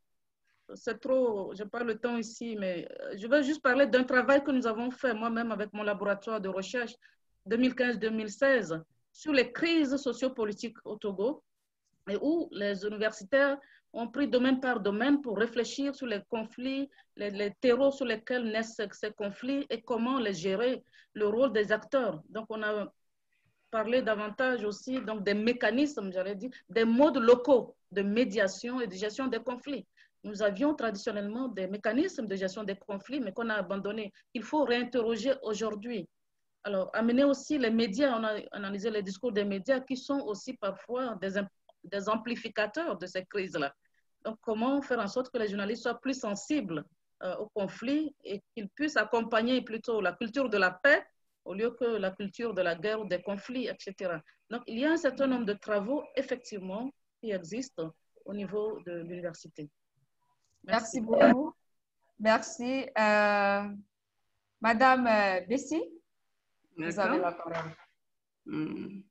c'est trop, je n'ai pas le temps ici, mais je vais juste parler d'un travail que nous avons fait moi-même avec mon laboratoire de recherche deux mille quinze deux mille seize sur les crises sociopolitiques au Togo, et où les universitaires ont pris domaine par domaine pour réfléchir sur les conflits, les, les terreaux sur lesquels naissent ces conflits et comment les gérer, le rôle des acteurs. Donc, on a parlé davantage aussi donc, des mécanismes, j'allais dire, des modes locaux de médiation et de gestion des conflits. Nous avions traditionnellement des mécanismes de gestion des conflits, mais qu'on a abandonnés. Il faut réinterroger aujourd'hui. Alors, amener aussi les médias, on a analysé les discours des médias qui sont aussi parfois des, des amplificateurs de ces crises-là. Donc, comment faire en sorte que les journalistes soient plus sensibles euh, au conflit et qu'ils puissent accompagner plutôt la culture de la paix au lieu que la culture de la guerre ou des conflits, et cetera. Donc, il y a un certain nombre de travaux, effectivement, qui existent au niveau de l'université. Merci. Merci beaucoup. Merci. Euh, Madame Bessie, vous avez la parole. Mm.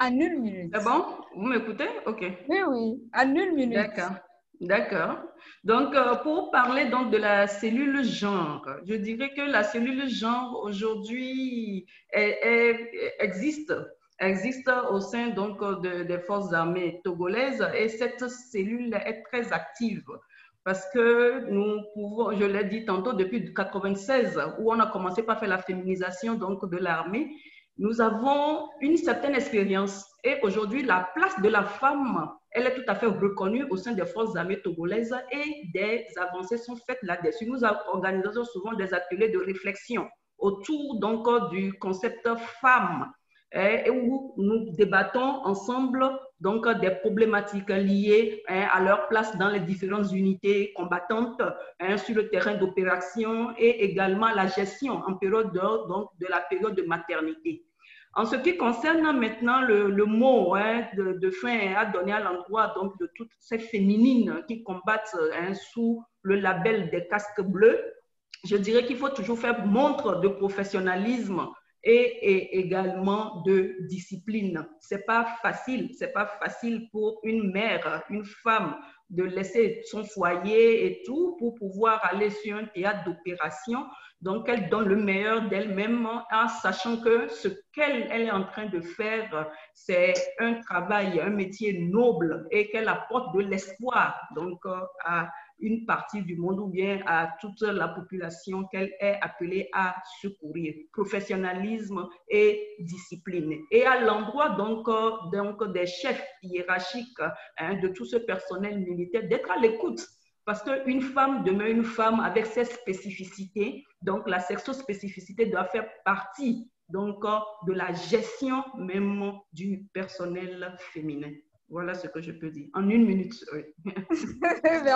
En une minute. C'est bon? Vous m'écoutez? OK. Oui, oui. En une minute. D'accord. D'accord. Donc, euh, pour parler donc de la cellule genre, je dirais que la cellule genre, aujourd'hui, est, est, existe, existe au sein donc, de, des forces armées togolaises et cette cellule est très active. Parce que nous pouvons, je l'ai dit tantôt, depuis mille neuf cent quatre-vingt-seize, où on a commencé par faire la féminisation donc, de l'armée, nous avons une certaine expérience. Et aujourd'hui, la place de la femme, elle est tout à fait reconnue au sein des forces armées togolaises et des avancées sont faites là-dessus. Nous organisons souvent des ateliers de réflexion autour donc, du concept femme, et où nous débattons ensemble donc, des problématiques liées hein, à leur place dans les différentes unités combattantes hein, sur le terrain d'opération et également la gestion en période de, donc, de la période de maternité. En ce qui concerne maintenant le, le mot hein, de, de fin à donner à l'endroit donc, de toutes ces féminines qui combattent hein, sous le label des casques bleus, je dirais qu'il faut toujours faire montre de professionnalisme Et, et également de discipline. C'est pas facile, c'est pas facile pour une mère, une femme de laisser son foyer et tout pour pouvoir aller sur un théâtre d'opération. Donc, elle donne le meilleur d'elle-même en sachant que ce qu'elle elle est en train de faire, c'est un travail, un métier noble et qu'elle apporte de l'espoir donc à une partie du monde ou bien à toute la population qu'elle est appelée à secourir. Professionnalisme et discipline. Et à l'endroit donc, donc des chefs hiérarchiques hein, de tout ce personnel militaire, d'être à l'écoute. Parce qu'une femme demeure une femme avec ses spécificités. Donc la sexospécificité doit faire partie donc, de la gestion même du personnel féminin. Voilà ce que je peux dire. En une minute, oui.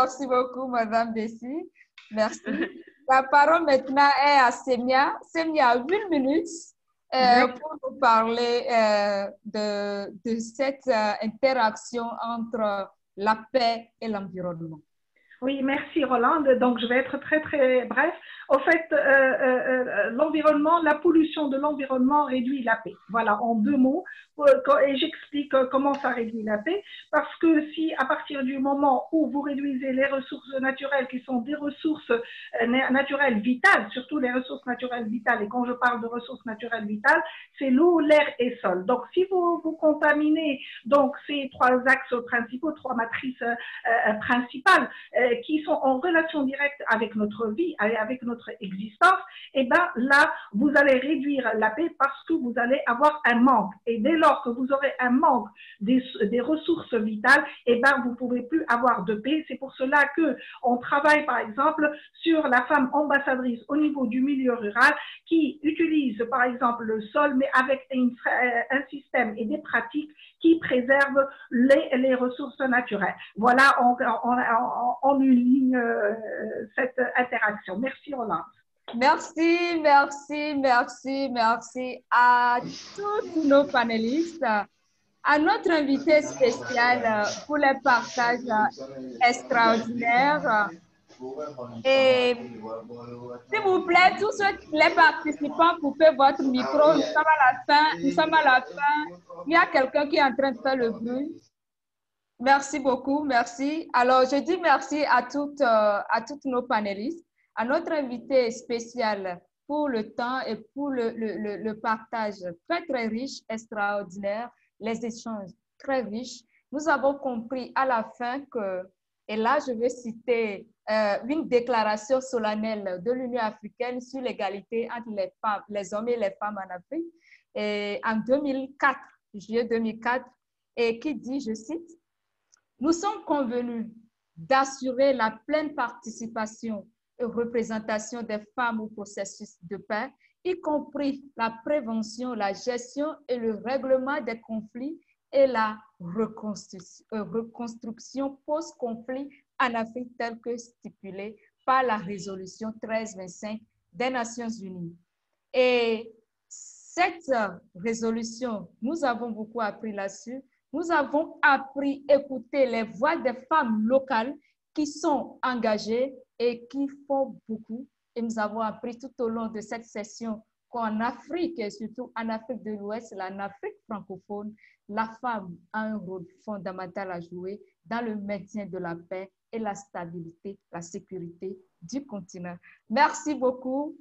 Merci beaucoup, Madame Bessie. Merci. La parole maintenant est à Samia. Samia, une minute euh, pour nous parler euh, de, de cette euh, interaction entre la paix et l'environnement. Oui, merci Rolande. Donc, je vais être très, très bref. Au fait, euh, euh, l'environnement, la pollution de l'environnement réduit la paix. Voilà, en deux mots. Et j'explique comment ça réduit la paix. Parce que si, à partir du moment où vous réduisez les ressources naturelles, qui sont des ressources naturelles vitales, surtout les ressources naturelles vitales, et quand je parle de ressources naturelles vitales, c'est l'eau, l'air et sol. Donc, si vous, vous contaminez donc, ces trois axes principaux, trois matrices euh, principales, euh, qui sont en relation directe avec notre vie, avec notre existence, et bien là, vous allez réduire la paix parce que vous allez avoir un manque. Et dès lors que vous aurez un manque des, des ressources vitales, et bien vous ne pouvez plus avoir de paix. C'est pour cela qu'on travaille, par exemple, sur la femme ambassadrice au niveau du milieu rural qui utilise, par exemple, le sol, mais avec une, un système et des pratiques qui préservent les, les ressources naturelles. Voilà, on, on, on, on une ligne euh, cette interaction. Merci Roland. Merci, merci, merci, merci à tous nos panélistes, à notre invité spécial pour les partages extraordinaires. Et s'il vous plaît, tous ceux, les participants, coupez votre micro. Nous sommes à la fin. Nous sommes à la fin. Il y a quelqu'un qui est en train de faire le bruit. Merci beaucoup, merci. Alors, je dis merci à toutes, euh, à toutes nos panélistes, à notre invité spécial pour le temps et pour le, le, le, le partage très, très riche, extraordinaire, les échanges très riches. Nous avons compris à la fin que, et là, je vais citer euh, une déclaration solennelle de l'Union africaine sur l'égalité entre les, femmes, les hommes et les femmes en Afrique, et en deux mille quatre, juillet deux mille quatre, et qui dit, je cite, nous sommes convenus d'assurer la pleine participation et représentation des femmes au processus de paix, y compris la prévention, la gestion et le règlement des conflits et la reconstruction post-conflit en Afrique telle que stipulée par la résolution mille trois cent vingt-cinq des Nations Unies. Et cette résolution, nous avons beaucoup appris là-dessus. Nous avons appris à écouter les voix des femmes locales qui sont engagées et qui font beaucoup. Et nous avons appris tout au long de cette session qu'en Afrique, et surtout en Afrique de l'Ouest, en Afrique francophone, la femme a un rôle fondamental à jouer dans le maintien de la paix et la stabilité, la sécurité du continent. Merci beaucoup.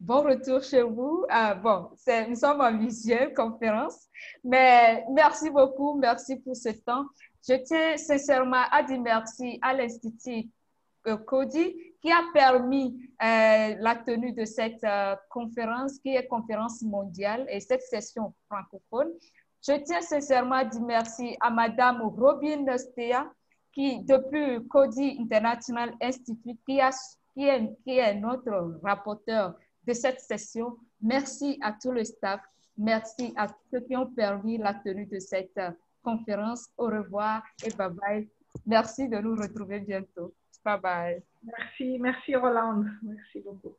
Bon retour chez vous. Ah, bon, nous sommes en visioconférence, mais merci beaucoup, merci pour ce temps. Je tiens sincèrement à dire merci à l'Institut Coady, qui a permis euh, la tenue de cette euh, conférence, qui est conférence mondiale, et cette session francophone. Je tiens sincèrement à dire merci à Madame Robin Stea, qui, depuis Coady International Institute, qui, a, qui, est, qui est notre rapporteur de cette session. Merci à tout le staff. Merci à ceux qui ont permis la tenue de cette conférence. Au revoir et bye bye. Merci de nous retrouver bientôt. Bye bye. Merci, merci Rolande. Merci beaucoup.